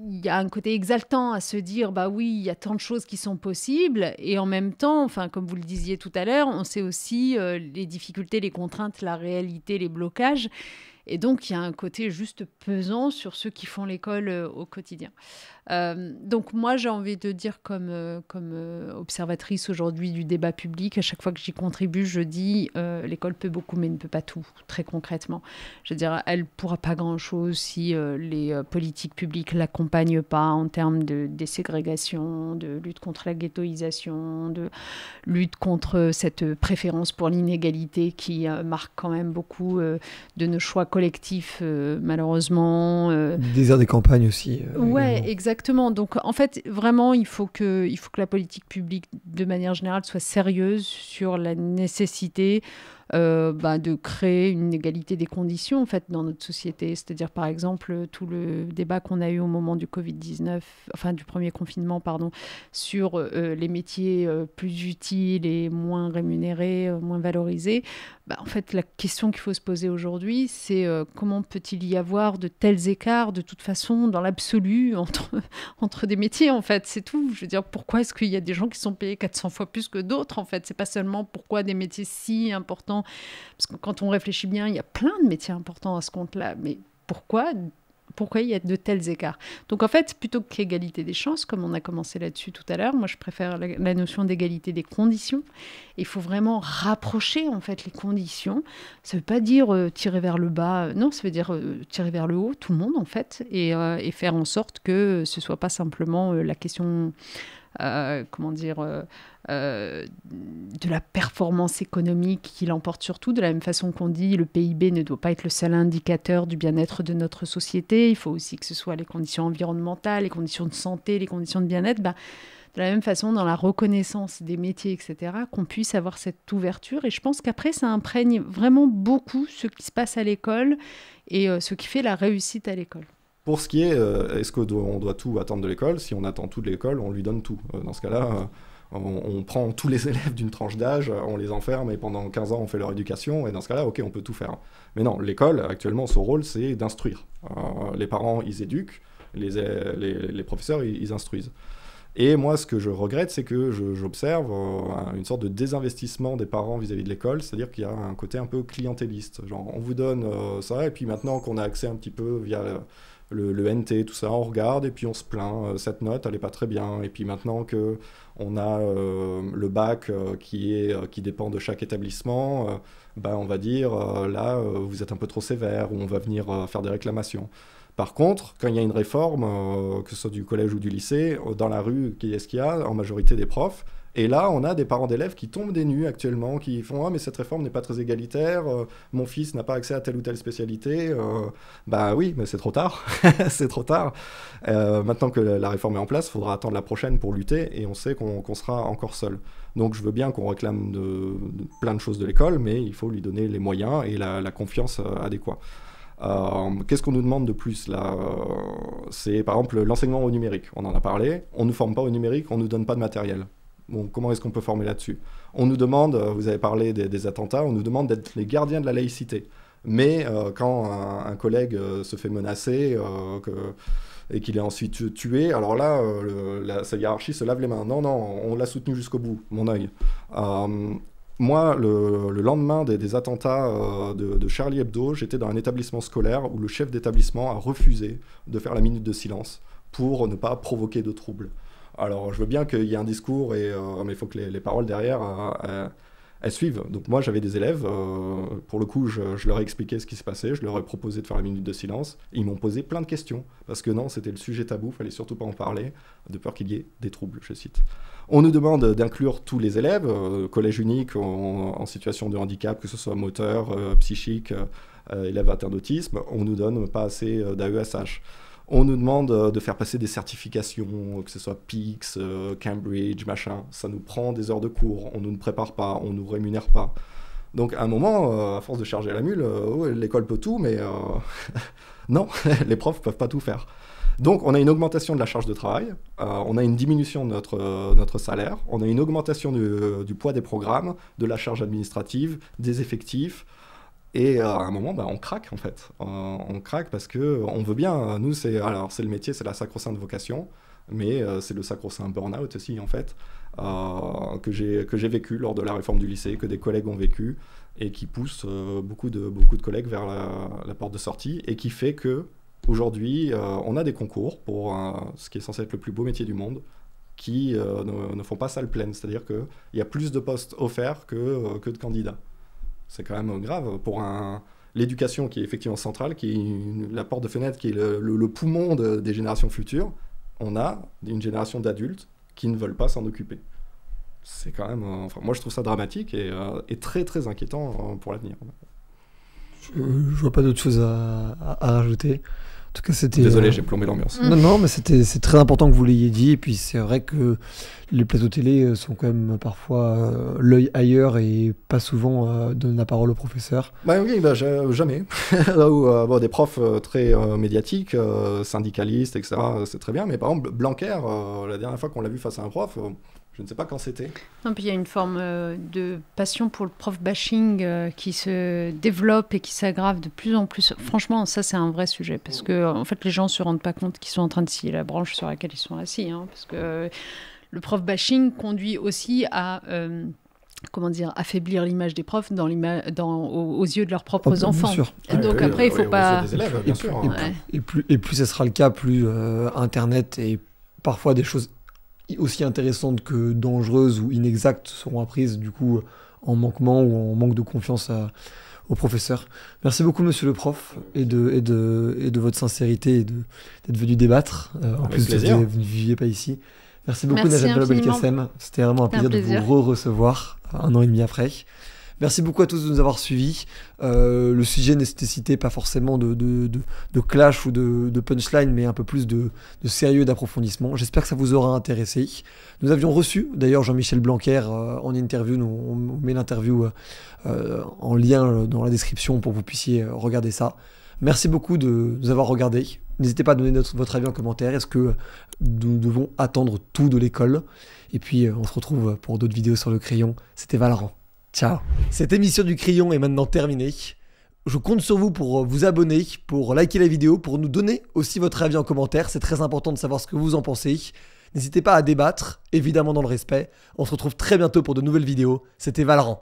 il y a un côté exaltant à se dire bah oui, il y a tant de choses qui sont possibles, et en même temps, enfin comme vous le disiez tout à l'heure, on sait aussi euh, les difficultés, les contraintes, la réalité, les blocages, Et donc, il y a un côté juste pesant sur ceux qui font l'école euh, au quotidien. Euh, donc, moi, j'ai envie de dire, comme, euh, comme euh, observatrice aujourd'hui du débat public, à chaque fois que j'y contribue, je dis euh, l'école peut beaucoup, mais ne peut pas tout, très concrètement. Je veux dire, elle ne pourra pas grand-chose si euh, les euh, politiques publiques ne l'accompagnent pas en termes de déségrégation, de lutte contre la ghettoisation, de lutte contre cette préférence pour l'inégalité qui euh, marque quand même beaucoup euh, de nos choix collectifs, euh, malheureusement. Euh... Le désert des campagnes aussi. Euh, ouais, également. Exactement. Donc, en fait, vraiment, il faut que, il faut que la politique publique, de manière générale, soit sérieuse sur la nécessité Euh, bah, de créer une égalité des conditions en fait dans notre société, c'est-à-dire par exemple tout le débat qu'on a eu au moment du Covid dix-neuf, enfin du premier confinement pardon, sur euh, les métiers euh, plus utiles et moins rémunérés, euh, moins valorisés. Bah, en fait, la question qu'il faut se poser aujourd'hui, c'est euh, comment peut-il y avoir de tels écarts de toute façon dans l'absolu entre, entre des métiers en fait, c'est tout. Je veux dire, pourquoi est-ce qu'il y a des gens qui sont payés quatre cents fois plus que d'autres en fait? C'est pas seulement pourquoi des métiers si importants. Parce que quand on réfléchit bien, il y a plein de métiers importants à ce compte-là. Mais pourquoi, pourquoi il y a de tels écarts? Donc en fait, plutôt qu'égalité des chances, comme on a commencé là-dessus tout à l'heure, moi je préfère la, la notion d'égalité des conditions. Il faut vraiment rapprocher en fait les conditions. Ça ne veut pas dire euh, tirer vers le bas. Non, ça veut dire euh, tirer vers le haut, tout le monde en fait. Et, euh, et faire en sorte que ce ne soit pas simplement euh, la question... Euh, comment dire, euh, euh, de la performance économique qui l'emporte surtout, de la même façon qu'on dit le P I B ne doit pas être le seul indicateur du bien-être de notre société, il faut aussi que ce soit les conditions environnementales, les conditions de santé, les conditions de bien-être, bah, de la même façon dans la reconnaissance des métiers, et cetera, qu'on puisse avoir cette ouverture. Et je pense qu'après, ça imprègne vraiment beaucoup ce qui se passe à l'école et euh, ce qui fait la réussite à l'école. Pour ce qui est, euh, est-ce qu'on doit, doit tout attendre de l'école? Si on attend tout de l'école, on lui donne tout. Euh, dans ce cas-là, euh, on, on prend tous les élèves d'une tranche d'âge, on les enferme et pendant quinze ans, on fait leur éducation. Et dans ce cas-là, OK, on peut tout faire. Mais non, l'école, actuellement, son rôle, c'est d'instruire. Euh, les parents, ils éduquent, les, les, les professeurs, ils, ils instruisent. Et moi, ce que je regrette, c'est que j'observe euh, une sorte de désinvestissement des parents vis-à-vis de l'école, c'est-à-dire qu'il y a un côté un peu clientéliste. Genre, on vous donne euh, ça, et puis maintenant qu'on a accès un petit peu via... Euh, Le, le N T, tout ça, on regarde et puis on se plaint, euh, cette note elle n'est pas très bien, et puis maintenant qu'on a euh, le bac euh, qui, est, euh, qui dépend de chaque établissement, euh, bah, on va dire euh, là euh, vous êtes un peu trop sévère, ou on va venir euh, faire des réclamations. Par contre, quand il y a une réforme, euh, que ce soit du collège ou du lycée, euh, dans la rue, qu'est-ce qu'il y a en majorité? Des profs. Et là, on a des parents d'élèves qui tombent des nues actuellement, qui font « Ah, mais cette réforme n'est pas très égalitaire, euh, mon fils n'a pas accès à telle ou telle spécialité. Euh, » Bah oui, mais c'est trop tard, c'est trop tard. Euh, maintenant que la réforme est en place, il faudra attendre la prochaine pour lutter, et on sait qu'on qu'on sera encore seul. Donc je veux bien qu'on réclame de, de, plein de choses de l'école, mais il faut lui donner les moyens et la, la confiance adéquate. Euh, Qu'est-ce qu'on nous demande de plus là? C'est par exemple l'enseignement au numérique, on en a parlé, on ne nous forme pas au numérique, on ne nous donne pas de matériel. Bon, comment est-ce qu'on peut former là-dessus? On nous demande, vous avez parlé des, des attentats, on nous demande d'être les gardiens de la laïcité. Mais euh, quand un, un collègue euh, se fait menacer euh, que, et qu'il est ensuite tué, alors là, euh, le, la, sa hiérarchie se lave les mains. Non, non, on l'a soutenu jusqu'au bout, mon œil. Euh, moi, le, le lendemain des, des attentats euh, de, de Charlie Hebdo, j'étais dans un établissement scolaire où le chef d'établissement a refusé de faire la minute de silence pour ne pas provoquer de troubles. Alors, je veux bien qu'il y ait un discours, et, euh, mais il faut que les, les paroles derrière, euh, euh, elles suivent. Donc moi, j'avais des élèves, euh, pour le coup, je, je leur ai expliqué ce qui se passait, je leur ai proposé de faire la minute de silence, et ils m'ont posé plein de questions, parce que non, c'était le sujet tabou, il ne fallait surtout pas en parler, de peur qu'il y ait des troubles, je cite. On nous demande d'inclure tous les élèves, euh, collège unique, en, en situation de handicap, que ce soit moteur, euh, psychique, euh, élèves atteints d'autisme, on ne nous donne pas assez d'A E S H. On nous demande de faire passer des certifications, que ce soit P I X, Cambridge, machin. Ça nous prend des heures de cours, on ne nous prépare pas, on ne nous rémunère pas. Donc à un moment, à force de charger la mule, l'école peut tout, mais euh... non, les profs ne peuvent pas tout faire. Donc on a une augmentation de la charge de travail, euh, on a une diminution de notre, euh, notre salaire, on a une augmentation du, du poids des programmes, de la charge administrative, des effectifs. Et à un moment, bah, on craque, en fait. Euh, on craque parce qu'on veut bien. Nous, c'est le métier, c'est la sacro-sainte vocation, mais euh, c'est le sacro-saint burn-out aussi, en fait. euh, que j'ai que j'ai vécu lors de la réforme du lycée, que des collègues ont vécu, et qui pousse euh, beaucoup de beaucoup de collègues vers la, la porte de sortie, et qui fait que aujourd'hui euh, on a des concours pour un, ce qui est censé être le plus beau métier du monde, qui euh, ne, ne font pas salle pleine, c'est-à-dire qu'il y a plus de postes offerts que, euh, que de candidats. C'est quand même grave pour un... l'éducation qui est effectivement centrale, qui est une, la porte de fenêtre, qui est le, le, le poumon de, des générations futures. On a une génération d'adultes qui ne veulent pas s'en occuper. C'est quand même... Euh, enfin, moi, je trouve ça dramatique et, euh, et très, très inquiétant euh, pour l'avenir. Je ne vois pas d'autre chose à, à, à rajouter. En tout cas, c'était... Désolé, euh... j'ai plombé l'ambiance. Non, non, mais c'est très important que vous l'ayez dit. Et puis, c'est vrai que les plateaux télé sont quand même parfois euh, l'œil ailleurs et pas souvent euh, donnent la parole aux professeurs. Bah oui, bah, jamais. Là où euh, bon, des profs très euh, médiatiques, euh, syndicalistes, et cetera, c'est très bien. Mais par exemple, Blanquer, euh, la dernière fois qu'on l'a vu face à un prof... Euh, Je ne sais pas quand c'était. Non, puis il y a une forme euh, de passion pour le prof bashing euh, qui se développe et qui s'aggrave de plus en plus. Franchement, ça, c'est un vrai sujet parce que, en fait, les gens ne se rendent pas compte qu'ils sont en train de scier la branche sur laquelle ils sont assis. Hein, parce que euh, le prof bashing conduit aussi à... Euh, comment dire, affaiblir l'image des profs dans dans, aux, aux yeux de leurs propres oh, bien enfants. Bien sûr. Et donc oui, après, oui, il ne faut oui, pas... Aux yeux des élèves, bien et sûr. Plus, hein. et, ouais. plus, et, plus, et plus ça sera le cas, plus euh, Internet et parfois des choses... aussi intéressantes que dangereuses ou inexactes seront apprises du coup en manquement ou en manque de confiance à, aux professeurs. Merci beaucoup monsieur le prof et de, et de, et de votre sincérité et d'être venu débattre. Euh, en plus plaisir. Vous ne viviez pas ici. Merci beaucoup Najat Vallaud-Belkacem. C'était vraiment un plaisir, un plaisir de vous re-recevoir un an et demi après. Merci beaucoup à tous de nous avoir suivis. Euh, le sujet nécessitait pas forcément de, de, de, de clash ou de, de punchline, mais un peu plus de, de sérieux et d'approfondissement. J'espère que ça vous aura intéressé. Nous avions reçu, d'ailleurs, Jean-Michel Blanquer euh, en interview. Nous, on met l'interview euh, en lien dans la description pour que vous puissiez regarder ça. Merci beaucoup de nous avoir regardés. N'hésitez pas à donner notre, votre avis en commentaire. Est-ce que nous devons attendre tout de l'école? Et puis, on se retrouve pour d'autres vidéos sur le crayon. C'était Wallerand. Ciao. Cette émission du Crayon est maintenant terminée. Je compte sur vous pour vous abonner, pour liker la vidéo, pour nous donner aussi votre avis en commentaire. C'est très important de savoir ce que vous en pensez. N'hésitez pas à débattre, évidemment dans le respect. On se retrouve très bientôt pour de nouvelles vidéos. C'était Wallerand.